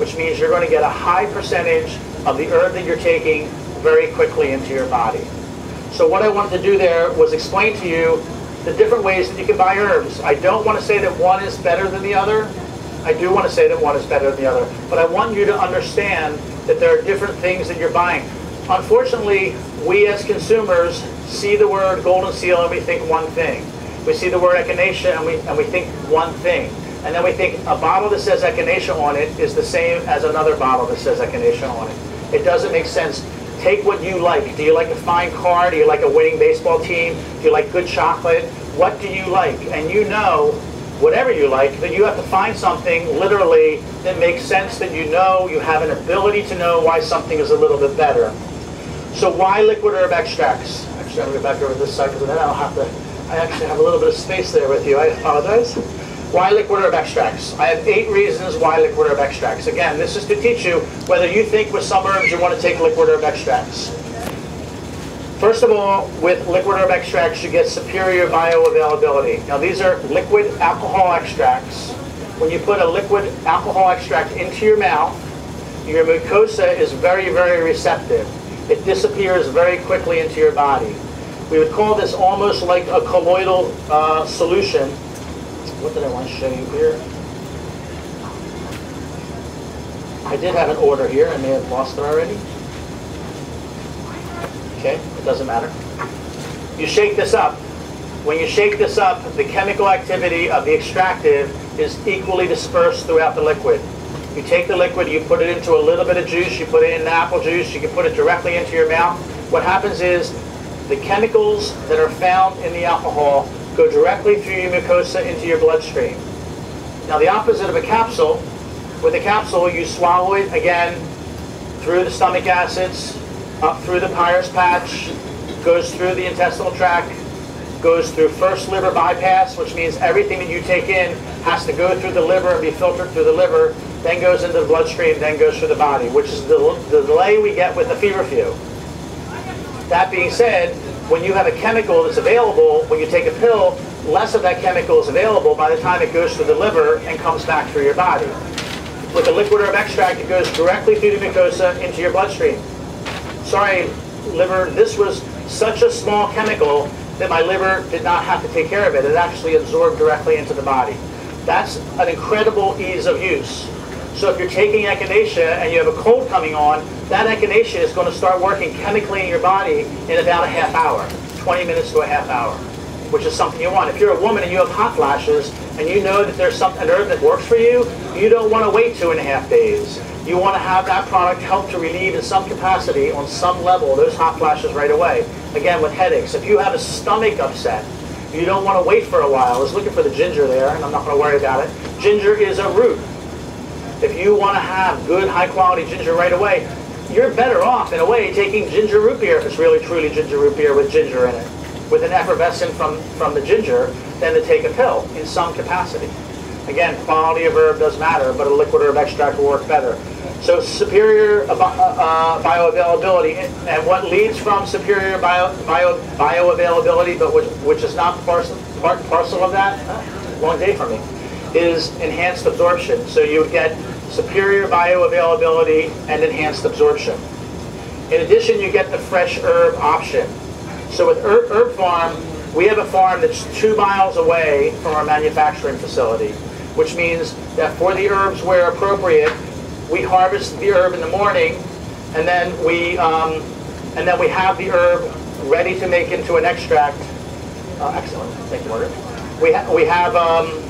which means you're going to get a high percentage of the herb that you're taking very quickly into your body. So what I wanted to do there was explain to you the different ways that you can buy herbs. I don't want to say that one is better than the other. I do want to say that one is better than the other, but I want you to understand that there are different things that you're buying. Unfortunately, we as consumers see the word golden seal and we think one thing. We see the word echinacea and we, and we think one thing. And then we think a bottle that says echinacea on it is the same as another bottle that says echinacea on it. It doesn't make sense. Take what you like. Do you like a fine car? Do you like a winning baseball team? Do you like good chocolate? What do you like? And you know, whatever you like, that you have to find something literally that makes sense, that you know, you have an ability to know why something is a little bit better. So why liquid herb extracts? Actually, I'm going to go back over this side because then I'll have to... I actually have a little bit of space there with you. I apologize. Why liquid herb extracts? I have eight reasons why liquid herb extracts. Again, this is to teach you whether you think with some herbs you want to take liquid herb extracts. First of all, with liquid herb extracts, you get superior bioavailability. Now, these are liquid alcohol extracts. When you put a liquid alcohol extract into your mouth, your mucosa is very, very receptive. It disappears very quickly into your body. We would call this almost like a colloidal uh, solution. What did I want to show you here? I did have an order here. I may have lost it already. Okay, it doesn't matter. You shake this up. When you shake this up, the chemical activity of the extractive is equally dispersed throughout the liquid. You take the liquid, you put it into a little bit of juice, you put it in apple juice, you can put it directly into your mouth. What happens is, the chemicals that are found in the alcohol go directly through your mucosa into your bloodstream. Now the opposite of a capsule, with a capsule you swallow it again through the stomach acids, up through the Peyer's patch, goes through the intestinal tract, goes through first liver bypass, which means everything that you take in has to go through the liver and be filtered through the liver, then goes into the bloodstream, then goes through the body, which is the, the delay we get with the feverfew. That being said, when you have a chemical that's available, when you take a pill, less of that chemical is available by the time it goes through the liver and comes back through your body. With the liquid herb extract, it goes directly through the mucosa into your bloodstream. Sorry, liver, this was such a small chemical that my liver did not have to take care of it. It actually absorbed directly into the body. That's an incredible ease of use. So if you're taking echinacea and you have a cold coming on, that echinacea is going to start working chemically in your body in about a half hour, twenty minutes to a half hour, which is something you want. If you're a woman and you have hot flashes and you know that there's some, an herb that works for you, you don't want to wait two and a half days. You want to have that product help to relieve in some capacity, on some level, those hot flashes right away. Again, with headaches. If you have a stomach upset, you don't want to wait for a while. I was looking for the ginger there, and I'm not going to worry about it. Ginger is a root. If you want to have good, high-quality ginger right away, you're better off, in a way, taking ginger root beer, if it's really, truly ginger root beer with ginger in it, with an effervescent from, from the ginger, than to take a pill in some capacity. Again, quality of herb does matter, but a liquid herb extract will work better. So superior uh, uh, bioavailability, and what leads from superior bio, bio, bioavailability, but which, which is not part and parcel of that, long day for me, is enhanced absorption. So you get superior bioavailability and enhanced absorption. In addition, you get the fresh herb option. So with Herb, Herb Pharm, we have a farm that's two miles away from our manufacturing facility, which means that for the herbs where appropriate, we harvest the herb in the morning, and then we um, and then we have the herb ready to make into an extract. Uh, excellent, thank you, Margaret. We ha we have. Um,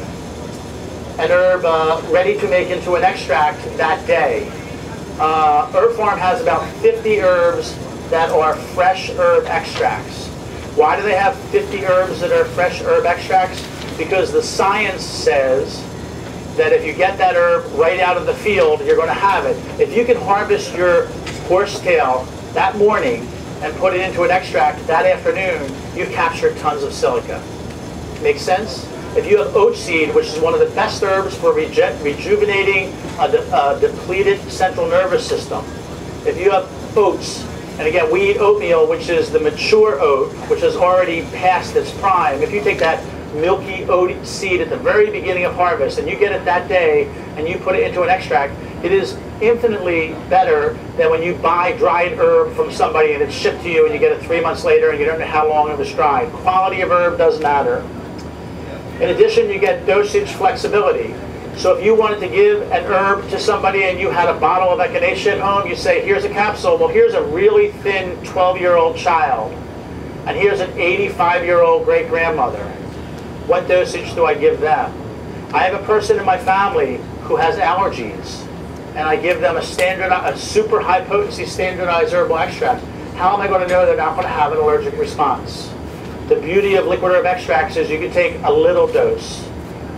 an herb uh, ready to make into an extract that day. Uh, Herb Pharm has about fifty herbs that are fresh herb extracts. Why do they have fifty herbs that are fresh herb extracts? Because the science says that if you get that herb right out of the field, you're going to have it. If you can harvest your horsetail that morning and put it into an extract that afternoon, you capture tons of silica. Make sense? If you have oat seed, which is one of the best herbs for reju rejuvenating a, de a depleted central nervous system. If you have oats, and again, we eat oatmeal, which is the mature oat, which has already passed its prime. If you take that milky oat seed at the very beginning of harvest, and you get it that day, and you put it into an extract, it is infinitely better than when you buy dried herb from somebody and it's shipped to you, and you get it three months later, and you don't know how long it was dried. Quality of herb does matter. In addition, you get dosage flexibility. So if you wanted to give an herb to somebody and you had a bottle of echinacea at home, you say, here's a capsule. Well, here's a really thin twelve-year-old child, and here's an eighty-five-year-old great-grandmother. What dosage do I give them? I have a person in my family who has allergies, and I give them a, standard, a super high-potency standardized herbal extract. How am I going to know they're not going to have an allergic response? The beauty of liquid herb extracts is you can take a little dose.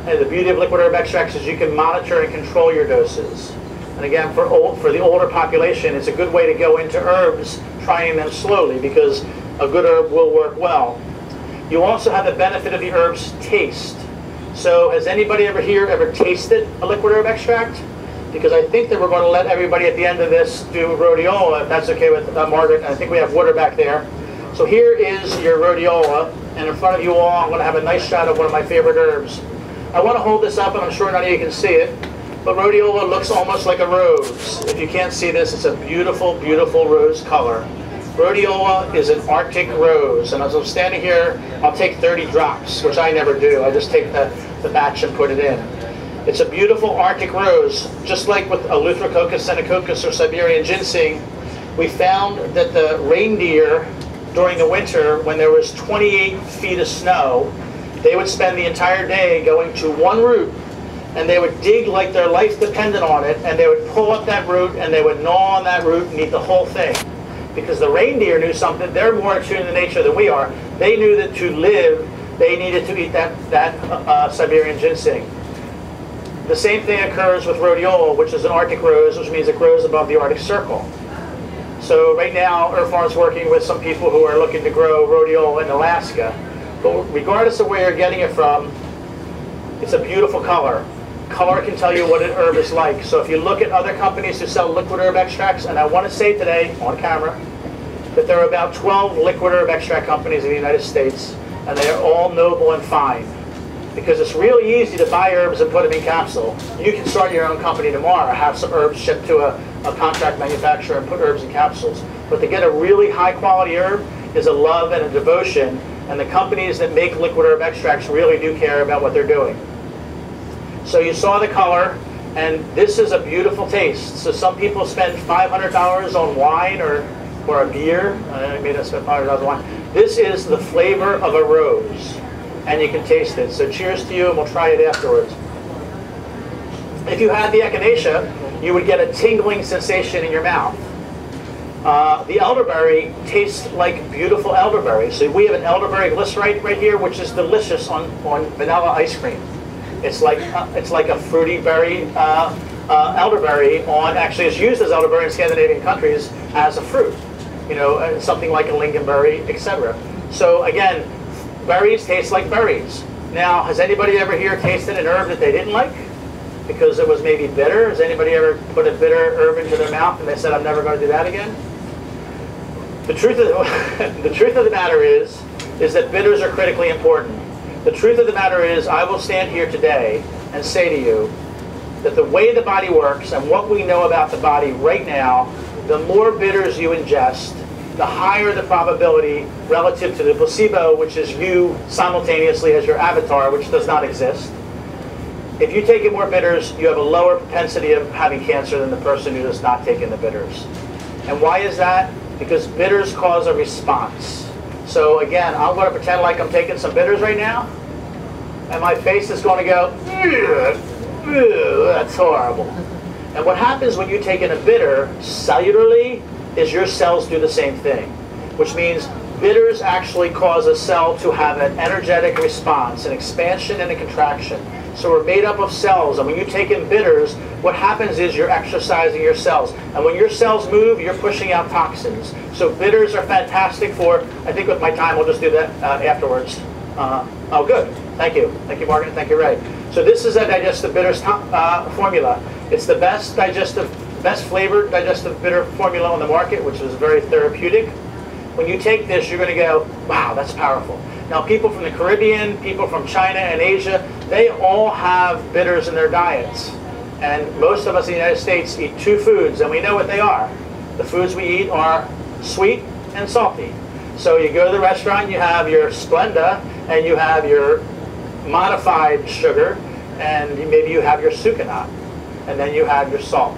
And the beauty of liquid herb extracts is you can monitor and control your doses. And again, for, old, for the older population, it's a good way to go into herbs, trying them slowly, because a good herb will work well. You also have the benefit of the herb's taste. So has anybody ever here ever tasted a liquid herb extract? Because I think that we're going to let everybody at the end of this do rhodiola, if that's okay with uh, Margaret. I think we have water back there. So here is your rhodiola, and in front of you all, I'm going to have a nice shot of one of my favorite herbs. I want to hold this up, and I'm sure none of you can see it, but rhodiola looks almost like a rose. If you can't see this, it's a beautiful, beautiful rose color. Rhodiola is an Arctic rose, and as I'm standing here, I'll take thirty drops, which I never do. I just take the, the batch and put it in. It's a beautiful Arctic rose, just like with Eleutherococcus senococcus or Siberian ginseng. We found that the reindeer, during the winter, when there was twenty-eight feet of snow, they would spend the entire day going to one root, and they would dig like their life depended on it, and they would pull up that root, and they would gnaw on that root and eat the whole thing. Because the reindeer knew something. They're more in tune to nature than we are. They knew that to live, they needed to eat that, that uh, Siberian ginseng. The same thing occurs with rhodiola, which is an Arctic rose, which means it grows above the Arctic Circle. So right now, Herb Pharm is working with some people who are looking to grow rhodiola in Alaska. But regardless of where you're getting it from, it's a beautiful color. Color can tell you what an herb is like. So if you look at other companies who sell liquid herb extracts, and I want to say today, on camera, that there are about twelve liquid herb extract companies in the United States, and they are all noble and fine. Because it's really easy to buy herbs and put them in capsule. You can start your own company tomorrow, have some herbs shipped to a, a contract manufacturer and put herbs in capsules. But to get a really high quality herb is a love and a devotion. And the companies that make liquid herb extracts really do care about what they're doing. So you saw the color, and this is a beautiful taste. So some people spend five hundred dollars on wine or, or a beer. I mean, I spent five hundred dollars on wine. This is the flavor of a rose, and you can taste it. So cheers to you, and we'll try it afterwards. If you had the echinacea, you would get a tingling sensation in your mouth. Uh, the elderberry tastes like beautiful elderberry. So we have an elderberry glycerite right here, which is delicious on, on vanilla ice cream. It's like, uh, it's like a fruity berry, uh, uh, elderberry on, actually it's used as elderberry in Scandinavian countries as a fruit. You know, something like a lingonberry, et cetera. So again, berries taste like berries. Now, has anybody ever here tasted an herb that they didn't like? Because it was maybe bitter? Has anybody ever put a bitter herb into their mouth and they said, I'm never going to do that again? The truth of the, the truth of the matter is, is that bitters are critically important. The truth of the matter is, I will stand here today and say to you that the way the body works and what we know about the body right now, the more bitters you ingest, the higher the probability relative to the placebo, which is you simultaneously as your avatar, which does not exist. If you take in more bitters, you have a lower propensity of having cancer than the person who does not take in the bitters. And why is that? Because bitters cause a response. So again, I'm going to pretend like I'm taking some bitters right now, and my face is going to go, ew, ew, that's horrible. And what happens when you take in a bitter, cellularly, is your cells do the same thing, which means bitters actually cause a cell to have an energetic response, an expansion and a contraction. So we're made up of cells, and when you take in bitters, what happens is you're exercising your cells. And when your cells move, you're pushing out toxins. So bitters are fantastic for, I think with my time, we'll just do that uh, afterwards. Uh, oh, good. Thank you. Thank you, Margaret. Thank you, Ray. So this is a digestive bitters uh, formula. It's the best digestive, best flavored digestive bitter formula on the market, which is very therapeutic. When you take this, you're going to go, wow, that's powerful. Now, people from the Caribbean, people from China and Asia, they all have bitters in their diets. And most of us in the United States eat two foods, and we know what they are. The foods we eat are sweet and salty. So you go to the restaurant, you have your Splenda, and you have your modified sugar, and maybe you have your sucanat, and then you have your salt.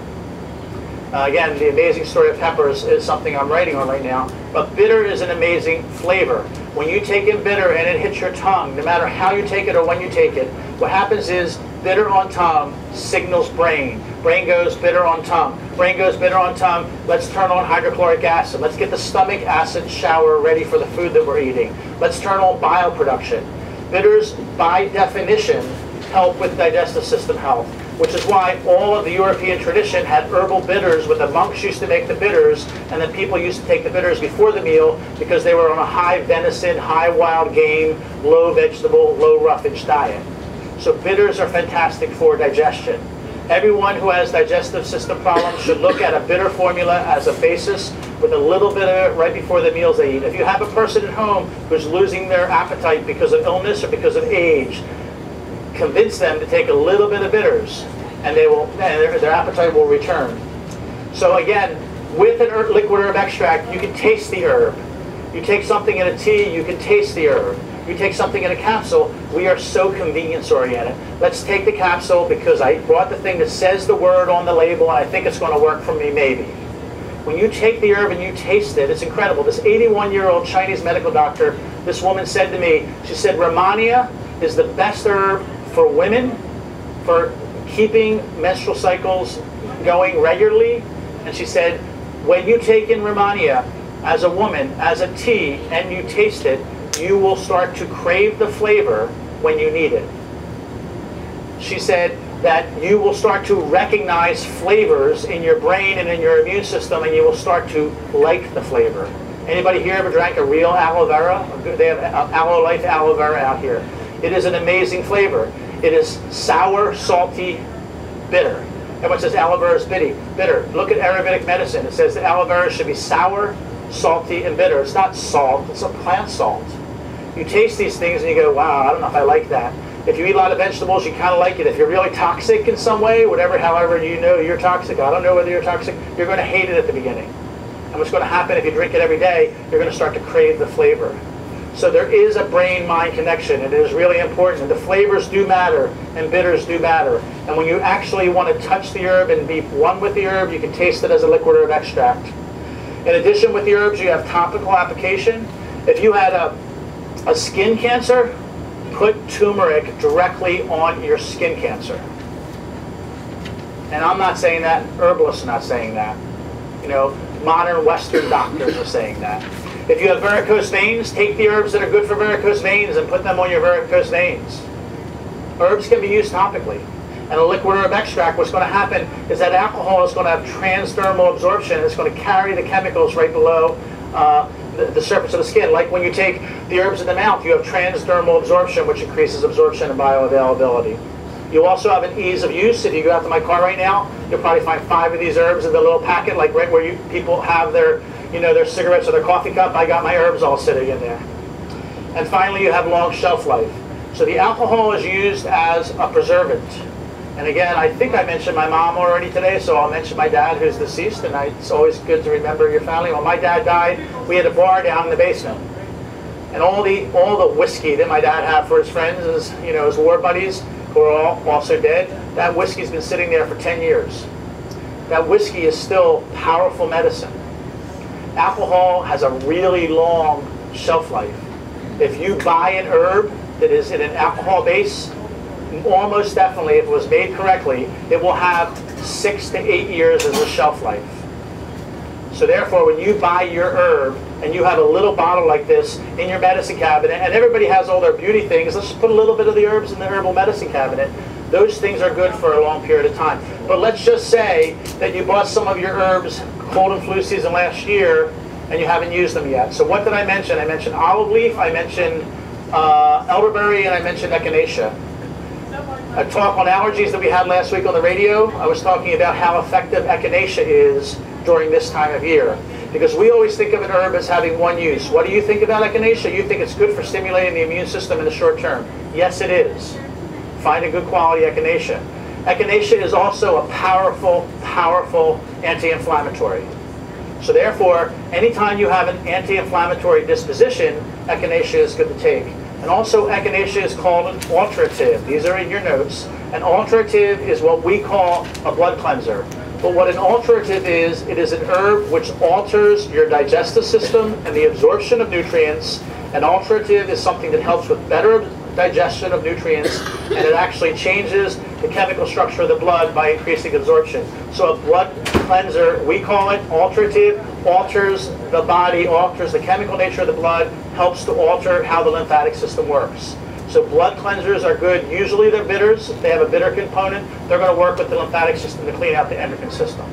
Uh, again, the amazing story of peppers is something I'm writing on right now, but bitter is an amazing flavor. When you take in bitter and it hits your tongue, no matter how you take it or when you take it, what happens is bitter on tongue signals brain. Brain goes bitter on tongue. Brain goes bitter on tongue, let's turn on hydrochloric acid. Let's get the stomach acid shower ready for the food that we're eating. Let's turn on bioproduction. Bitters, by definition, help with digestive system health, which is why all of the European tradition had herbal bitters, where the monks used to make the bitters, and then people used to take the bitters before the meal because they were on a high venison, high wild game, low vegetable, low roughage diet. So bitters are fantastic for digestion. Everyone who has digestive system problems should look at a bitter formula as a basis with a little bit of it right before the meals they eat. If you have a person at home who's losing their appetite because of illness or because of age, convince them to take a little bit of bitters, and they will, and their, their appetite will return. So again, with an herb, liquid herb extract, you can taste the herb. You take something in a tea, you can taste the herb. You take something in a capsule, we are so convenience oriented. Let's take the capsule because I bought the thing that says the word on the label and I think it's going to work for me maybe. When you take the herb and you taste it, it's incredible. This eighty-one-year-old Chinese medical doctor, this woman said to me, she said, Rehmannia is the best herb for women, for keeping menstrual cycles going regularly. And she said, when you take in Rehmannia as a woman, as a tea, and you taste it, you will start to crave the flavor when you need it. She said that you will start to recognize flavors in your brain and in your immune system, and you will start to like the flavor. Anybody here ever drank a real aloe vera? They have Aloe Life aloe vera out here. It is an amazing flavor. It is sour, salty, bitter. Everyone says aloe vera is bitter. Look at Ayurvedic medicine. It says that aloe vera should be sour, salty, and bitter. It's not salt, it's a plant salt. You taste these things and you go, wow, I don't know if I like that. If you eat a lot of vegetables, you kind of like it. If you're really toxic in some way, whatever, however you know you're toxic, I don't know whether you're toxic, you're going to hate it at the beginning. And what's going to happen if you drink it every day, you're going to start to crave the flavor. So there is a brain-mind connection, and it is really important. And the flavors do matter, and bitters do matter. And when you actually want to touch the herb and be one with the herb, you can taste it as a liquid herb extract. In addition, with the herbs, you have topical application. If you had a, a skin cancer, put turmeric directly on your skin cancer. And I'm not saying that, herbalists are not saying that. You know, modern Western doctors are saying that. If you have varicose veins, take the herbs that are good for varicose veins and put them on your varicose veins. Herbs can be used topically. And a liquid herb extract, what's going to happen is that alcohol is going to have transdermal absorption. It's going to carry the chemicals right below uh, the, the surface of the skin. Like when you take the herbs in the mouth, you have transdermal absorption, which increases absorption and bioavailability. You also have an ease of use. If you go out to my car right now, you'll probably find five of these herbs in the little packet, like right where you people have their you know, their cigarettes or their coffee cup, I got my herbs all sitting in there. And finally, you have long shelf life. So the alcohol is used as a preservative. And again, I think I mentioned my mom already today, so I'll mention my dad, who's deceased, and I, it's always good to remember your family. When my dad died, we had a bar down in the basement. And all the, all the whiskey that my dad had for his friends, his, you know, his war buddies, who are all also dead, that whiskey's been sitting there for ten years. That whiskey is still powerful medicine. Alcohol has a really long shelf life. If you buy an herb that is in an alcohol base, almost definitely, if it was made correctly, it will have six to eight years as a shelf life. So therefore, when you buy your herb and you have a little bottle like this in your medicine cabinet, and everybody has all their beauty things, let's just put a little bit of the herbs in the herbal medicine cabinet. Those things are good for a long period of time. But let's just say that you bought some of your herbs cold and flu season last year and you haven't used them yet. So what did I mention? I mentioned olive leaf, I mentioned uh, elderberry, and I mentioned echinacea. A talk on allergies that we had last week on the radio, I was talking about how effective echinacea is during this time of year. Because we always think of an herb as having one use. What do you think about echinacea? You think it's good for stimulating the immune system in the short term. Yes, it is. Find a good quality echinacea. Echinacea is also a powerful, powerful anti-inflammatory. So therefore, anytime you have an anti-inflammatory disposition, echinacea is good to take. And also, echinacea is called an alterative. These are in your notes. An alterative is what we call a blood cleanser. But what an alterative is, it is an herb which alters your digestive system and the absorption of nutrients. An alterative is something that helps with better digestion of nutrients, and it actually changes the chemical structure of the blood by increasing absorption. So a blood cleanser, we call it alterative, alters the body, alters the chemical nature of the blood, helps to alter how the lymphatic system works. So blood cleansers are good. Usually they're bitters. If they have a bitter component, they're going to work with the lymphatic system to clean out the endocrine system.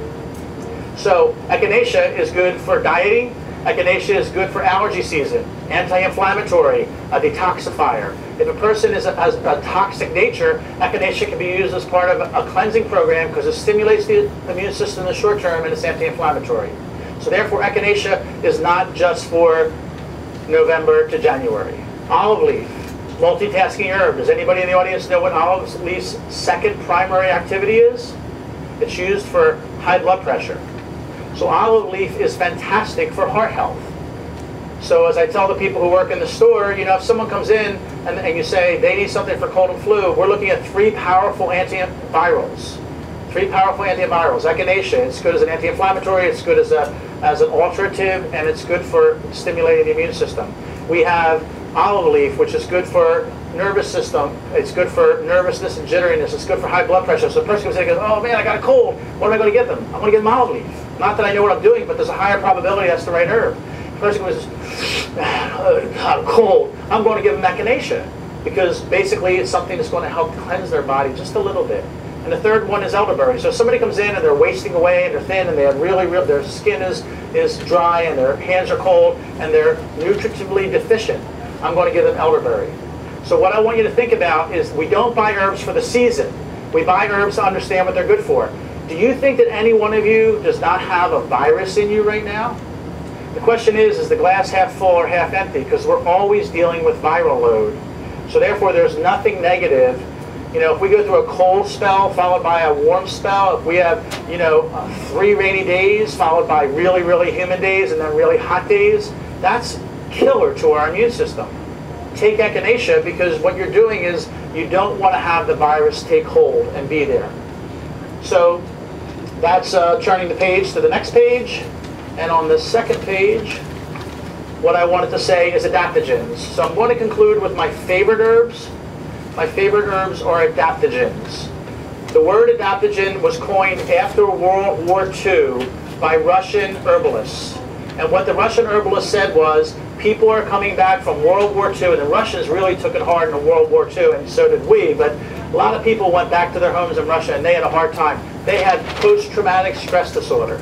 So Echinacea is good for dieting. Echinacea is good for allergy season, anti-inflammatory, a detoxifier. If a person is a, has a toxic nature, Echinacea can be used as part of a, a cleansing program because it stimulates the immune system in the short term and it's anti-inflammatory. So therefore, Echinacea is not just for November to January. Olive leaf, multitasking herb. Does anybody in the audience know what olive leaf's second primary activity is? It's used for high blood pressure. So olive leaf is fantastic for heart health. So as I tell the people who work in the store, you know, if someone comes in and, and you say they need something for cold and flu, we're looking at three powerful antivirals. Three powerful antivirals. Echinacea, it's good as an anti-inflammatory, it's good as, a, as an alterative, and it's good for stimulating the immune system. We have olive leaf, which is good for nervous system. It's good for nervousness and jitteriness. It's good for high blood pressure. So a person comes in and goes, oh man, I got a cold. What am I going to get them? I'm going to get them olive leaf. Not that I know what I'm doing, but there's a higher probability that's the right herb. The person goes, I'm cold. I'm going to give them Echinacea because basically it's something that's going to help cleanse their body just a little bit. And the third one is elderberry. So if somebody comes in and they're wasting away and they're thin and they have really, really their skin is, is dry and their hands are cold and they're nutritively deficient, I'm going to give them elderberry. So what I want you to think about is we don't buy herbs for the season. We buy herbs to understand what they're good for. Do you think that any one of you does not have a virus in you right now? The question is, is the glass half full or half empty? Because we're always dealing with viral load. So therefore, there's nothing negative. You know, if we go through a cold spell followed by a warm spell, if we have, you know, three rainy days followed by really, really humid days and then really hot days, that's killer to our immune system. Take Echinacea because what you're doing is you don't want to have the virus take hold and be there. So that's uh, turning the page to the next page. And on the second page, what I wanted to say is adaptogens. So I'm going to conclude with my favorite herbs. My favorite herbs are adaptogens. The word adaptogen was coined after World War Two by Russian herbalists. And what the Russian herbalist said was, people are coming back from World War Two, and the Russians really took it hard in World War Two, and so did we, but a lot of people went back to their homes in Russia and they had a hard time. They had post-traumatic stress disorder.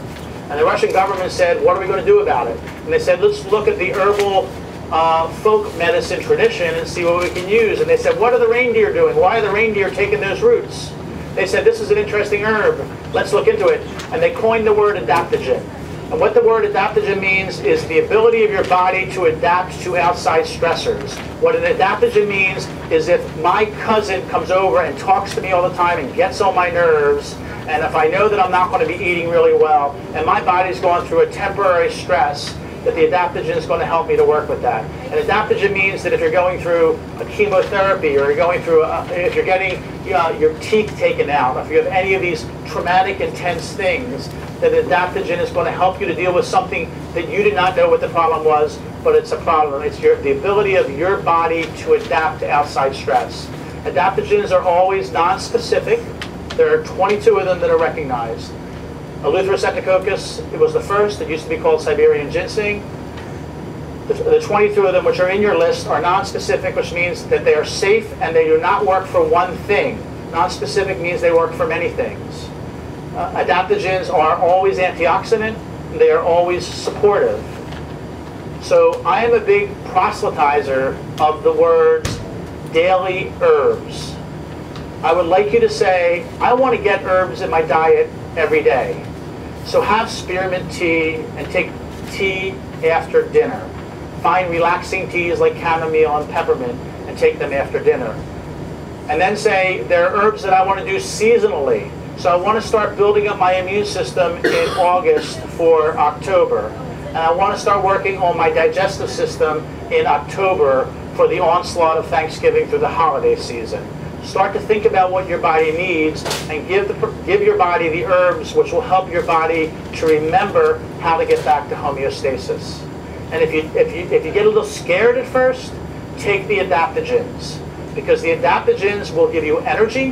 And the Russian government said, what are we going to do about it? And they said, let's look at the herbal uh, folk medicine tradition and see what we can use. And they said, what are the reindeer doing? Why are the reindeer taking those roots? They said, this is an interesting herb. Let's look into it. And they coined the word adaptogen. And what the word adaptogen means is the ability of your body to adapt to outside stressors. What an adaptogen means is if my cousin comes over and talks to me all the time and gets on my nerves, and if I know that I'm not going to be eating really well, and my body's going through a temporary stress, that the adaptogen is going to help me to work with that. And adaptogen means that if you're going through a chemotherapy or you're going through, a, if you're getting uh, your teeth taken out, if you have any of these traumatic, intense things, that adaptogen is going to help you to deal with something that you did not know what the problem was, but it's a problem. It's your, the ability of your body to adapt to outside stress. Adaptogens are always non-specific. There are twenty-two of them that are recognized. Eleutheris ectococcus, it was the first. It used to be called Siberian ginseng. The, the twenty-two of them which are in your list are non-specific, which means that they are safe and they do not work for one thing. Non-specific means they work for many things. Uh, adaptogens are always antioxidant. They are always supportive. So I am a big proselytizer of the words daily herbs. I would like you to say, I want to get herbs in my diet every day. So have spearmint tea and take tea after dinner. Find relaxing teas like chamomile and peppermint and take them after dinner. And then say, there are herbs that I want to do seasonally. So I want to start building up my immune system in August for October. And I want to start working on my digestive system in October for the onslaught of Thanksgiving through the holiday season. Start to think about what your body needs and give, the, give your body the herbs which will help your body to remember how to get back to homeostasis. And if you, if you, if you get a little scared at first, take the adaptogens, because the adaptogens will give you energy,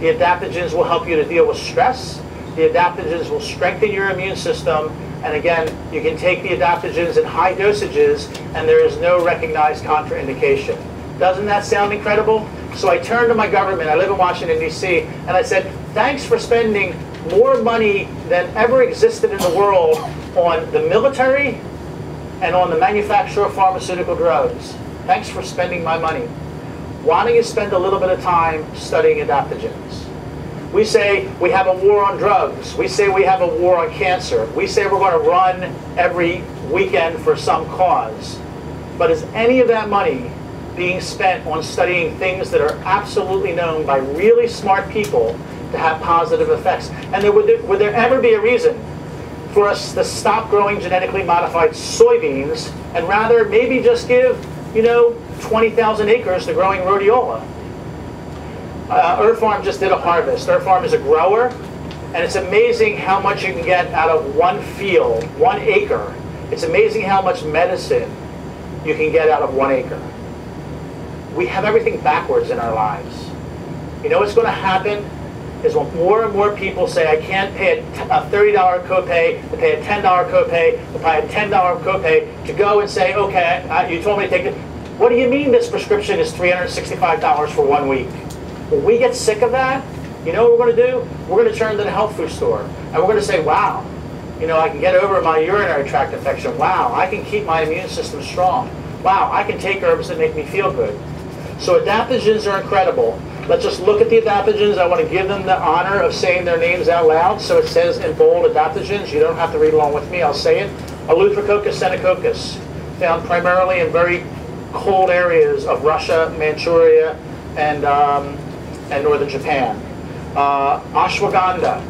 the adaptogens will help you to deal with stress, the adaptogens will strengthen your immune system, and again, you can take the adaptogens in high dosages and there is no recognized contraindication. Doesn't that sound incredible? So I turned to my government, I live in Washington, D C, and I said, thanks for spending more money than ever existed in the world on the military and on the manufacture of pharmaceutical drugs. Thanks for spending my money. Why don't you spend a little bit of time studying adaptogens? We say we have a war on drugs. We say we have a war on cancer. We say we're going to run every weekend for some cause. But is any of that money being spent on studying things that are absolutely known by really smart people to have positive effects? And there would, there, would there ever be a reason for us to stop growing genetically modified soybeans and rather maybe just give, you know, twenty thousand acres to growing rhodiola? Uh, Herb Pharm just did a harvest. Herb Pharm is a grower, and it's amazing how much you can get out of one field, one acre. It's amazing how much medicine you can get out of one acre. We have everything backwards in our lives. You know what's going to happen is when more and more people say, I can't pay a thirty dollar copay, to pay a ten dollar copay, to pay a ten dollar copay, to go and say, okay, uh, you told me to take it. What do you mean this prescription is three hundred sixty-five dollars for one week? When we get sick of that, you know what we're going to do? We're going to turn to the health food store, and we're going to say, wow, you know, I can get over my urinary tract infection. Wow, I can keep my immune system strong. Wow, I can take herbs that make me feel good. So adaptogens are incredible. Let's just look at the adaptogens. I want to give them the honor of saying their names out loud. So it says in bold, adaptogens. You don't have to read along with me. I'll say it. Eleutherococcus senococcus, found primarily in very cold areas of Russia, Manchuria, and um, and northern Japan. Uh, ashwagandha,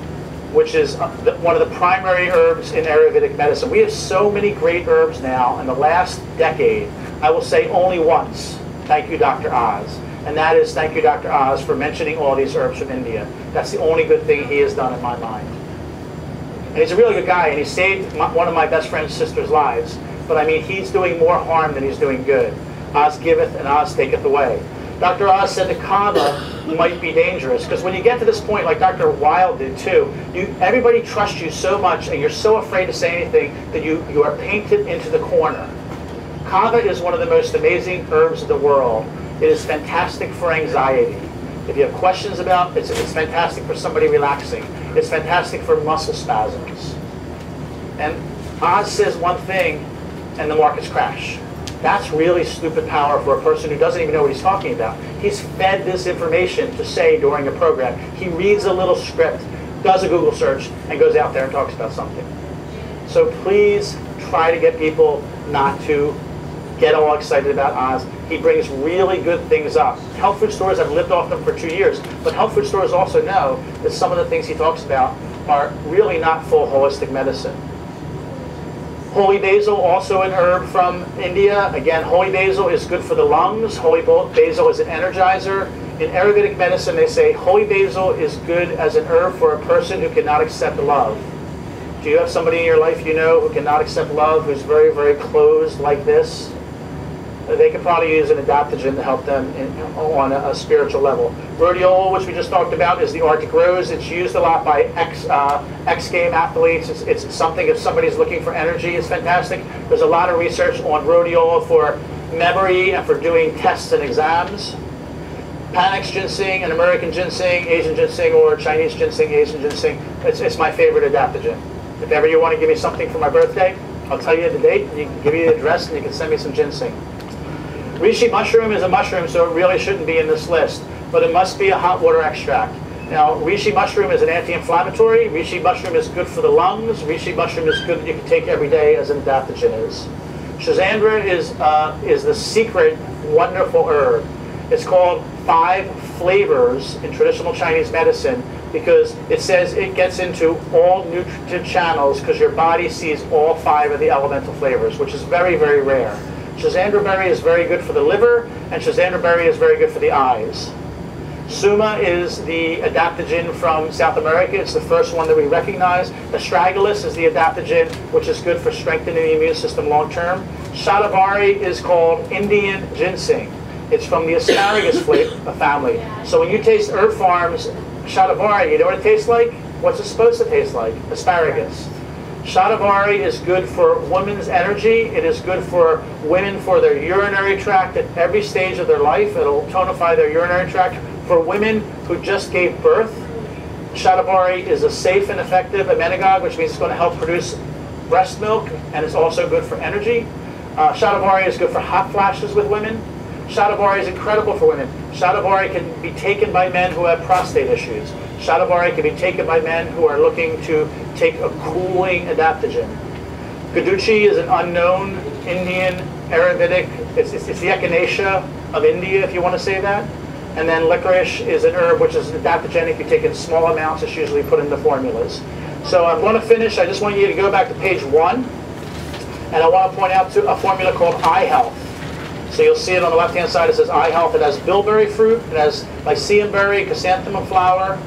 which is one of the primary herbs in Ayurvedic medicine. We have so many great herbs now in the last decade. I will say only once, thank you, Doctor Oz. And that is thank you, Doctor Oz, for mentioning all these herbs from India. That's the only good thing he has done in my mind. And he's a really good guy, and he saved my, one of my best friend's sister's lives. But I mean, he's doing more harm than he's doing good. Oz giveth and Oz taketh away. Doctor Oz said the kava might be dangerous, because when you get to this point, like Doctor Wilde did too, you, everybody trusts you so much and you're so afraid to say anything that you, you are painted into the corner. Kava is one of the most amazing herbs in the world. It is fantastic for anxiety. If you have questions about it, it's, it's fantastic for somebody relaxing. It's fantastic for muscle spasms. And Oz says one thing and the markets crash. That's really stupid power for a person who doesn't even know what he's talking about. He's fed this information to say during a program. He reads a little script, does a Google search, and goes out there and talks about something. So please try to get people not to get all excited about Oz. He brings really good things up. Health food stores, I've lived off them for two years, but health food stores also know that some of the things he talks about are really not full holistic medicine. Holy basil, also an herb from India. Again, holy basil is good for the lungs. Holy basil is an energizer. In Ayurvedic medicine, they say holy basil is good as an herb for a person who cannot accept love. Do you have somebody in your life you know who cannot accept love, who's very, very closed like this? They could probably use an adaptogen to help them in, on a, a spiritual level. Rhodiola, which we just talked about, is the Arctic rose. It's used a lot by ex, uh, ex-game athletes. It's, it's something if somebody's looking for energy, it's fantastic. There's a lot of research on rhodiola for memory and for doing tests and exams. Panax ginseng and American ginseng, Asian ginseng, or Chinese ginseng, Asian ginseng. It's, it's my favorite adaptogen. If ever you want to give me something for my birthday, I'll tell you the date, and you can give me the address, and you can send me some ginseng. Reishi mushroom is a mushroom, so it really shouldn't be in this list, but it must be a hot water extract. Now, reishi mushroom is an anti-inflammatory. Reishi mushroom is good for the lungs. Reishi mushroom is good that you can take every day as an adaptogen is. Schisandra is, uh, is the secret wonderful herb. It's called five flavors in traditional Chinese medicine because it says it gets into all nutritive channels because your body sees all five of the elemental flavors, which is very, very rare. Schisandra berry is very good for the liver, and Schisandra berry is very good for the eyes. Suma is the adaptogen from South America. It's the first one that we recognize. Astragalus is the adaptogen, which is good for strengthening the immune system long term. Shatavari is called Indian ginseng. It's from the asparagus family. So when you taste Herb Pharm's Shatavari, you know what it tastes like? What's it supposed to taste like? Asparagus. Shatavari is good for women's energy. It is good for women for their urinary tract at every stage of their life. It'll tonify their urinary tract. For women who just gave birth, Shatavari is a safe and effective emmenagogue, which means it's going to help produce breast milk, and it's also good for energy. Uh, Shatavari is good for hot flashes with women. Shatavari is incredible for women. Shatavari can be taken by men who have prostate issues. Shatavari can be taken by men who are looking to take a cooling adaptogen. Guduchi is an unknown Indian Ayurvedic, it's, it's, it's the Echinacea of India, if you want to say that. And then licorice is an herb which is adaptogenic. You take in small amounts. It's usually put into formulas. So I want to finish. I just want you to go back to page one. And I want to point out to a formula called Eye Health. So you'll see it on the left-hand side. It says Eye Health. It has bilberry fruit. It has lycium berry, chrysanthemum flower,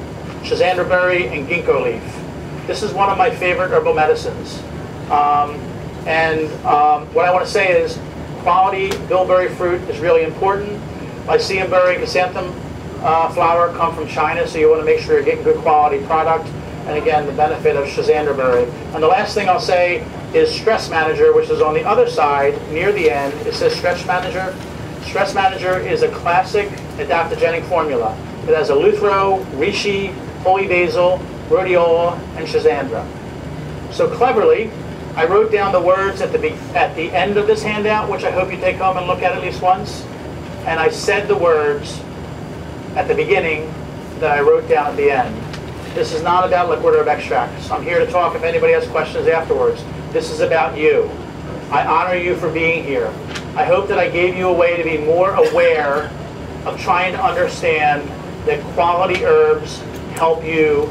schisandra berry, and ginkgo leaf. This is one of my favorite herbal medicines. Um, and um, what I want to say is quality bilberry fruit is really important. Lycium berry, chrysanthemum uh, flower come from China, so you want to make sure you're getting good quality product. And again, the benefit of schisandra berry. And the last thing I'll say is stress manager, which is on the other side near the end. It says stress manager. Stress manager is a classic adaptogenic formula. It has eleuthero, reishi, holy basil, rhodiola, and schisandra. So cleverly, I wrote down the words at the be at the end of this handout, which I hope you take home and look at at least once. And I said the words at the beginning that I wrote down at the end. This is not about liquid herb extracts. I'm here to talk if anybody has questions afterwards. This is about you. I honor you for being here. I hope that I gave you a way to be more aware of trying to understand that quality herbs help you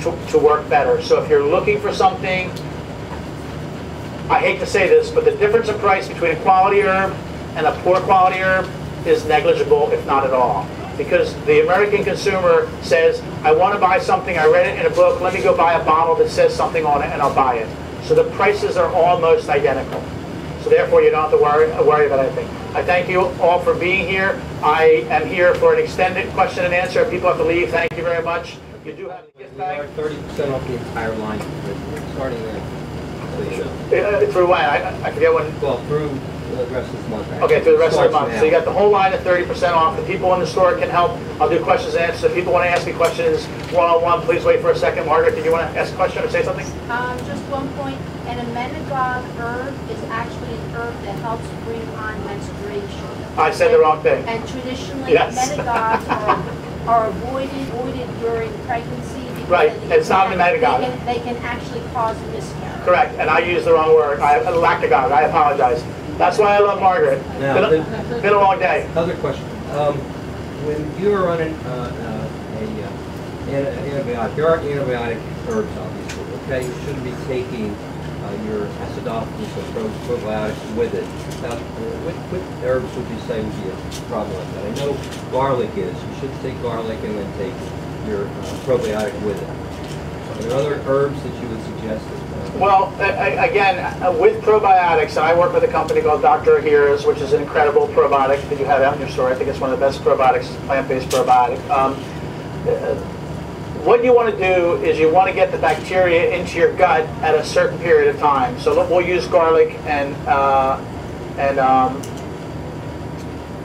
to, to work better. So if you're looking for something, I hate to say this, but the difference in price between a quality herb and a poor quality herb is negligible, if not at all. Because the American consumer says, I want to buy something, I read it in a book, let me go buy a bottle that says something on it and I'll buy it. So the prices are almost identical. So therefore you don't have to worry, worry about anything. I thank you all for being here. I am here for an extended question and answer. If people have to leave, thank you very much. You do have to get back. thirty percent off the entire line, starting there. Uh, through what? I, I forget what. Well, through the rest of the month. Right? Okay, through the rest Starts of the month. Now. So you got the whole line at thirty percent off. The people in the store can help. I'll do questions and answers. If people want to ask me questions one-on-one, please wait for a second. Margaret, did you want to ask a question or say something? Um, just one point. An emmenagogue herb is actually an herb that helps bring on menstruation. I said and, the wrong thing. And traditionally, yes. Emmenagogues are, are avoided, avoided during pregnancy. Right, it's not an emmenagogue. They, they can actually cause a miscarriage. Correct, and I used the wrong word. I, a lactagogue, I apologize. That's why I love Margaret. Now, been, a, been a long day. Another question. Um, when you were running uh, uh, a, uh, antibiotic, there are antibiotic herbs, obviously, okay? You shouldn't be taking uh, your acidophilus or probiotics with it. Now, what, what herbs would you say would be a problem like that? I know garlic is. You should take garlic and then take your uh, probiotic with it. Are there other herbs that you would suggest? Well, I, again, with probiotics, I work with a company called Doctor A, which is an incredible probiotic that you have out in your store. I think it's one of the best probiotics, plant-based probiotic. Um, what you want to do is you want to get the bacteria into your gut at a certain period of time. So look, we'll use garlic and uh, and um,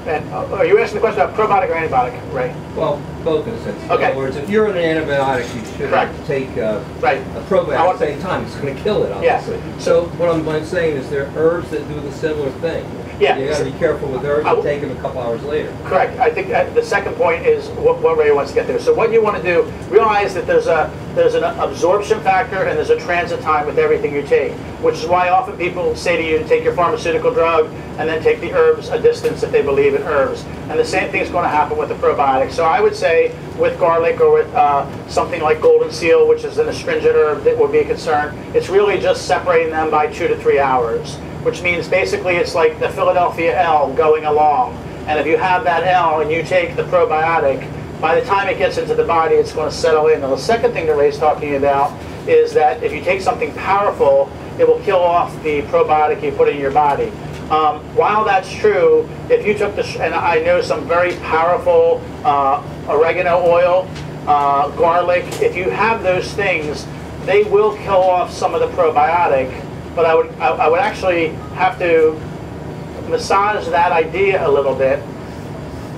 and uh, are you asking the question about probiotic or antibiotic, Ray? Well, both in a sense. Okay. In other words, if you're on an antibiotic, you should Correct. take a, right. a probiotic. I want to say time. It's going to kill it, obviously. Yeah. So what I'm saying is there are herbs that do the similar thing. Yeah. You got to be careful with herbs and take them a couple hours later. Correct. I think the second point is what, what Ray wants to get there. So what you want to do, realize that there's a there's an absorption factor and there's a transit time with everything you take, which is why often people say to you to take your pharmaceutical drug and then take the herbs a distance if they believe in herbs. And the same thing is going to happen with the probiotics. So I would say with garlic or with uh, something like golden seal, which is an astringent herb that would be a concern, it's really just separating them by two to three hours. Which means basically it's like the Philadelphia L going along. And if you have that L and you take the probiotic, By the time it gets into the body, it's going to settle in. Now, the second thing that Ray's talking about is that if you take something powerful, it will kill off the probiotic you put in your body. Um, while that's true, if you took the, sh and I know some very powerful uh, oregano oil, uh, garlic, if you have those things, they will kill off some of the probiotic, but I would, I, I would actually have to massage that idea a little bit.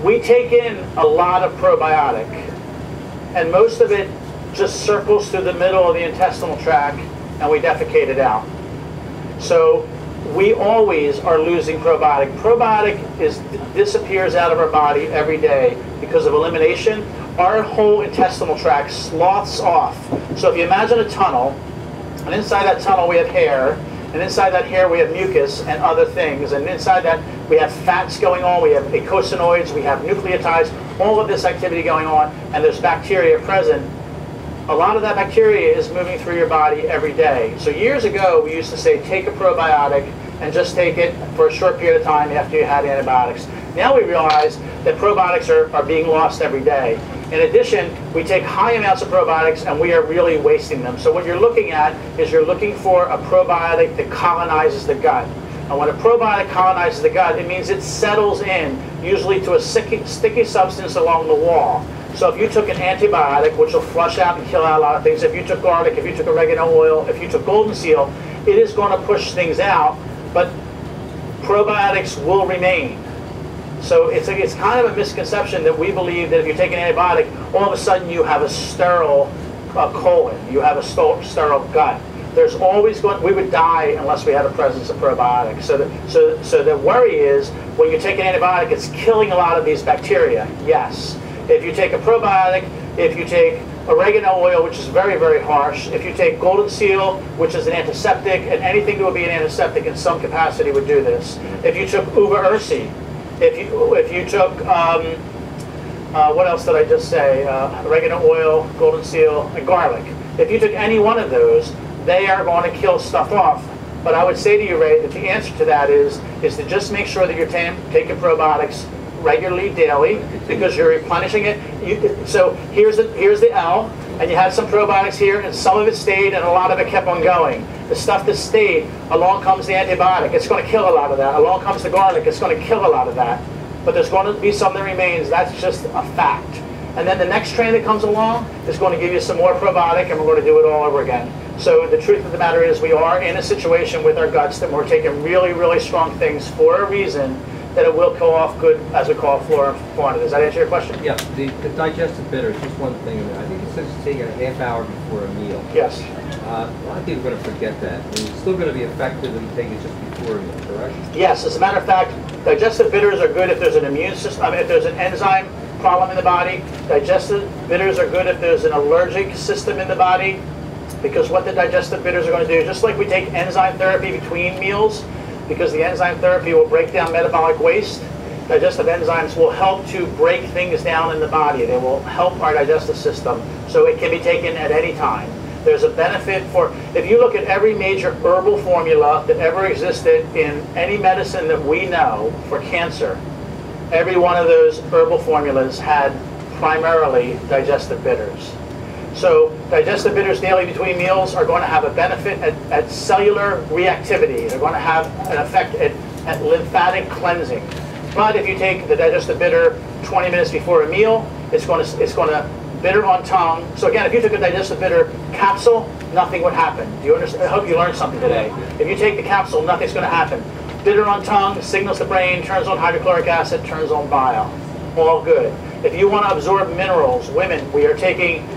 We take in a lot of probiotic, and most of it just circles through the middle of the intestinal tract, and we defecate it out. So we always are losing probiotic. Probiotic is, disappears out of our body every day because of elimination. Our whole intestinal tract sloughs off. So if you imagine a tunnel, and inside that tunnel we have hair, and inside that hair we have mucus and other things, and inside that we have fats going on, we have eicosanoids, we have nucleotides, all of this activity going on, and there's bacteria present. A lot of that bacteria is moving through your body every day. So years ago, we used to say, take a probiotic and just take it for a short period of time after you had antibiotics. Now we realize that probiotics are, are being lost every day. In addition, we take high amounts of probiotics and we are really wasting them. So what you're looking at is you're looking for a probiotic that colonizes the gut. And when a probiotic colonizes the gut, it means it settles in, usually to a sticky, sticky substance along the wall. So if you took an antibiotic, which will flush out and kill out a lot of things, if you took garlic, if you took oregano oil, if you took golden seal, it is going to push things out, but probiotics will remain. So it's, a, it's kind of a misconception that we believe that if you take an antibiotic, all of a sudden you have a sterile uh, colon, you have a st sterile gut. There's always going, we would die unless we had a presence of probiotics. So the, so, so the worry is when you take an antibiotic, it's killing a lot of these bacteria, yes. If you take a probiotic, if you take oregano oil, which is very, very harsh, if you take golden seal, which is an antiseptic, and anything that would be an antiseptic in some capacity would do this. If you took uva ursi, if you, if you took, um, uh, what else did I just say? Uh, oregano oil, golden seal, and garlic. If you took any one of those, they are going to kill stuff off. But I would say to you, Ray, that the answer to that is, is to just make sure that you're taking probiotics regularly, daily, because you're replenishing it. You, so here's the, here's the L, and you had some probiotics here, and some of it stayed, and a lot of it kept on going. The stuff that stayed, along comes the antibiotic. It's going to kill a lot of that. Along comes the garlic. It's going to kill a lot of that. But there's going to be some that remains. That's just a fact. And then the next train that comes along is going to give you some more probiotic, and we're going to do it all over again. So the truth of the matter is we are in a situation with our guts that we're taking really, really strong things for a reason, that it will go off good, as we call flora and fauna. Does that answer your question? Yeah, the, the digestive bitter is just one thing. I think it's supposed to take a half hour before a meal. Yes. Uh, a lot of people are going to forget that. And it's still going to be effective if you take it just before a meal, correct? Yes, as a matter of fact, digestive bitters are good if there's an immune system, I mean, if there's an enzyme problem in the body. Digestive bitters are good if there's an allergic system in the body, because what the digestive bitters are going to do, just like we take enzyme therapy between meals, because the enzyme therapy will break down metabolic waste. Digestive enzymes will help to break things down in the body. They will help our digestive system, so it can be taken at any time. There's a benefit for, if you look at every major herbal formula that ever existed in any medicine that we know for cancer, every one of those herbal formulas had primarily digestive bitters. So digestive bitters daily between meals are going to have a benefit at, at cellular reactivity. They're going to have an effect at, at lymphatic cleansing. But if you take the digestive bitter twenty minutes before a meal, it's going to, it's going to bitter on tongue. So again, if you took a digestive bitter capsule, nothing would happen. Do you understand? I hope you learned something today. If you take the capsule, nothing's going to happen. Bitter on tongue, signals the brain, turns on hydrochloric acid, turns on bile. All good. If you want to absorb minerals, women, we are taking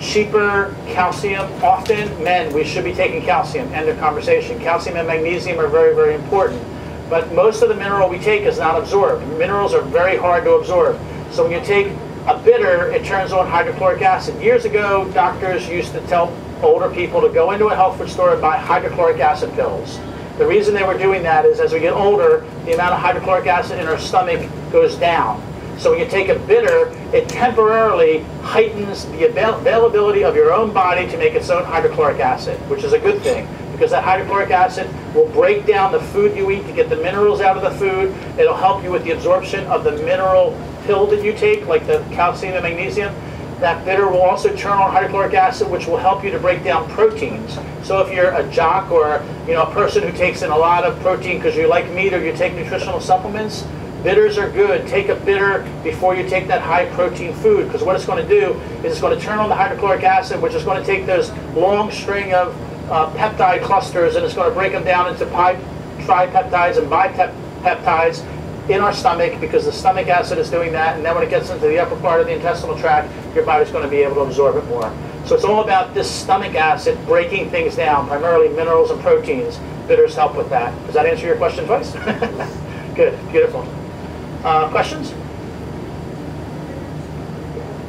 cheaper calcium often. Men, we should be taking calcium. End of conversation. Calcium and magnesium are very, very important. But most of the mineral we take is not absorbed. Minerals are very hard to absorb. So when you take a bitter, it turns on hydrochloric acid. Years ago, doctors used to tell older people to go into a health food store and buy hydrochloric acid pills. The reason they were doing that is as we get older, the amount of hydrochloric acid in our stomach goes down. So when you take a bitter, it temporarily heightens the availability of your own body to make its own hydrochloric acid, which is a good thing, because that hydrochloric acid will break down the food you eat to get the minerals out of the food. It'll help you with the absorption of the mineral pill that you take, like the calcium and magnesium. That bitter will also turn on hydrochloric acid, which will help you to break down proteins. So if you're a jock or you know a person who takes in a lot of protein because you like meat or you take nutritional supplements, bitters are good. Take a bitter before you take that high protein food, because what it's going to do is it's going to turn on the hydrochloric acid, which is going to take those long string of uh, peptide clusters, and it's going to break them down into tripeptides and bipeptides in our stomach, because the stomach acid is doing that, and then when it gets into the upper part of the intestinal tract, your body's going to be able to absorb it more. So it's all about this stomach acid breaking things down, primarily minerals and proteins. Bitters help with that. Does that answer your question twice? Good, beautiful. Uh, questions?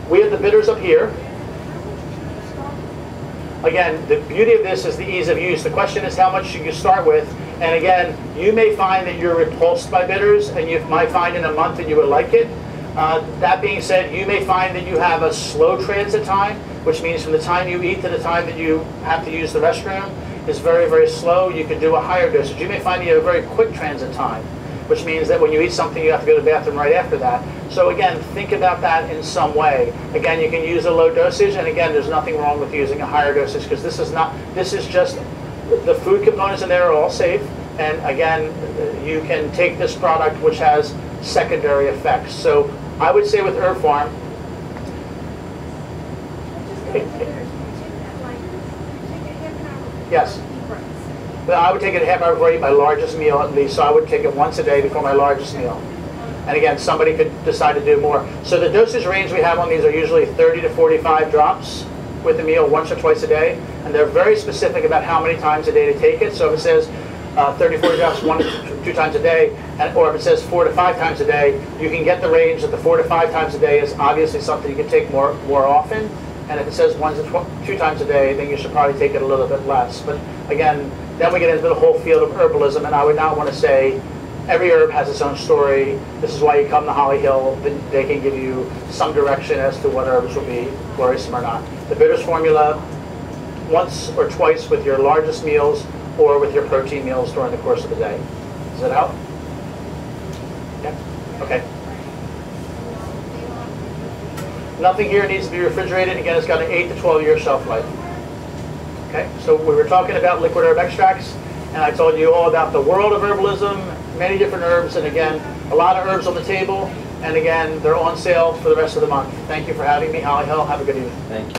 We have the bitters up here. Again, the beauty of this is the ease of use. The question is how much should you start with? And again, you may find that you're repulsed by bitters, and you might find in a month that you would like it. Uh, that being said, you may find that you have a slow transit time, which means from the time you eat to the time that you have to use the restroom is very, very slow. You can do a higher dosage. You may find you have a very quick transit time, which means that when you eat something, you have to go to the bathroom right after that. So again, think about that in some way. Again, you can use a low dosage, and again, there's nothing wrong with using a higher dosage, because this is not, this is just, the food components in there are all safe. And again, you can take this product, which has secondary effects. So I would say with Herb Pharm, yes. But I would take it a half hour before I eat my largest meal at least, so I would take it once a day before my largest meal. And again, somebody could decide to do more. So the dosage range we have on these are usually thirty to forty-five drops with a meal once or twice a day. And they're very specific about how many times a day to take it. So if it says uh, thirty to forty drops one to two times a day, and, or if it says four to five times a day, you can get the range that the four to five times a day is obviously something you can take more, more often. And if it says one to tw two times a day, then you should probably take it a little bit less. But again, then we get into the whole field of herbalism, and I would not want to say every herb has its own story. This is why you come to Holly Hill. They can give you some direction as to what herbs will be worrisome or not. The bitters formula, once or twice with your largest meals or with your protein meals during the course of the day. Does that help? Yeah? Okay. Nothing here needs to be refrigerated. Again, it's got an eight to twelve year shelf life. Okay, so we were talking about liquid herb extracts, and I told you all about the world of herbalism, many different herbs, and again, a lot of herbs on the table, and again, they're on sale for the rest of the month. Thank you for having me, Holly Hill. Have a good evening. Thank you.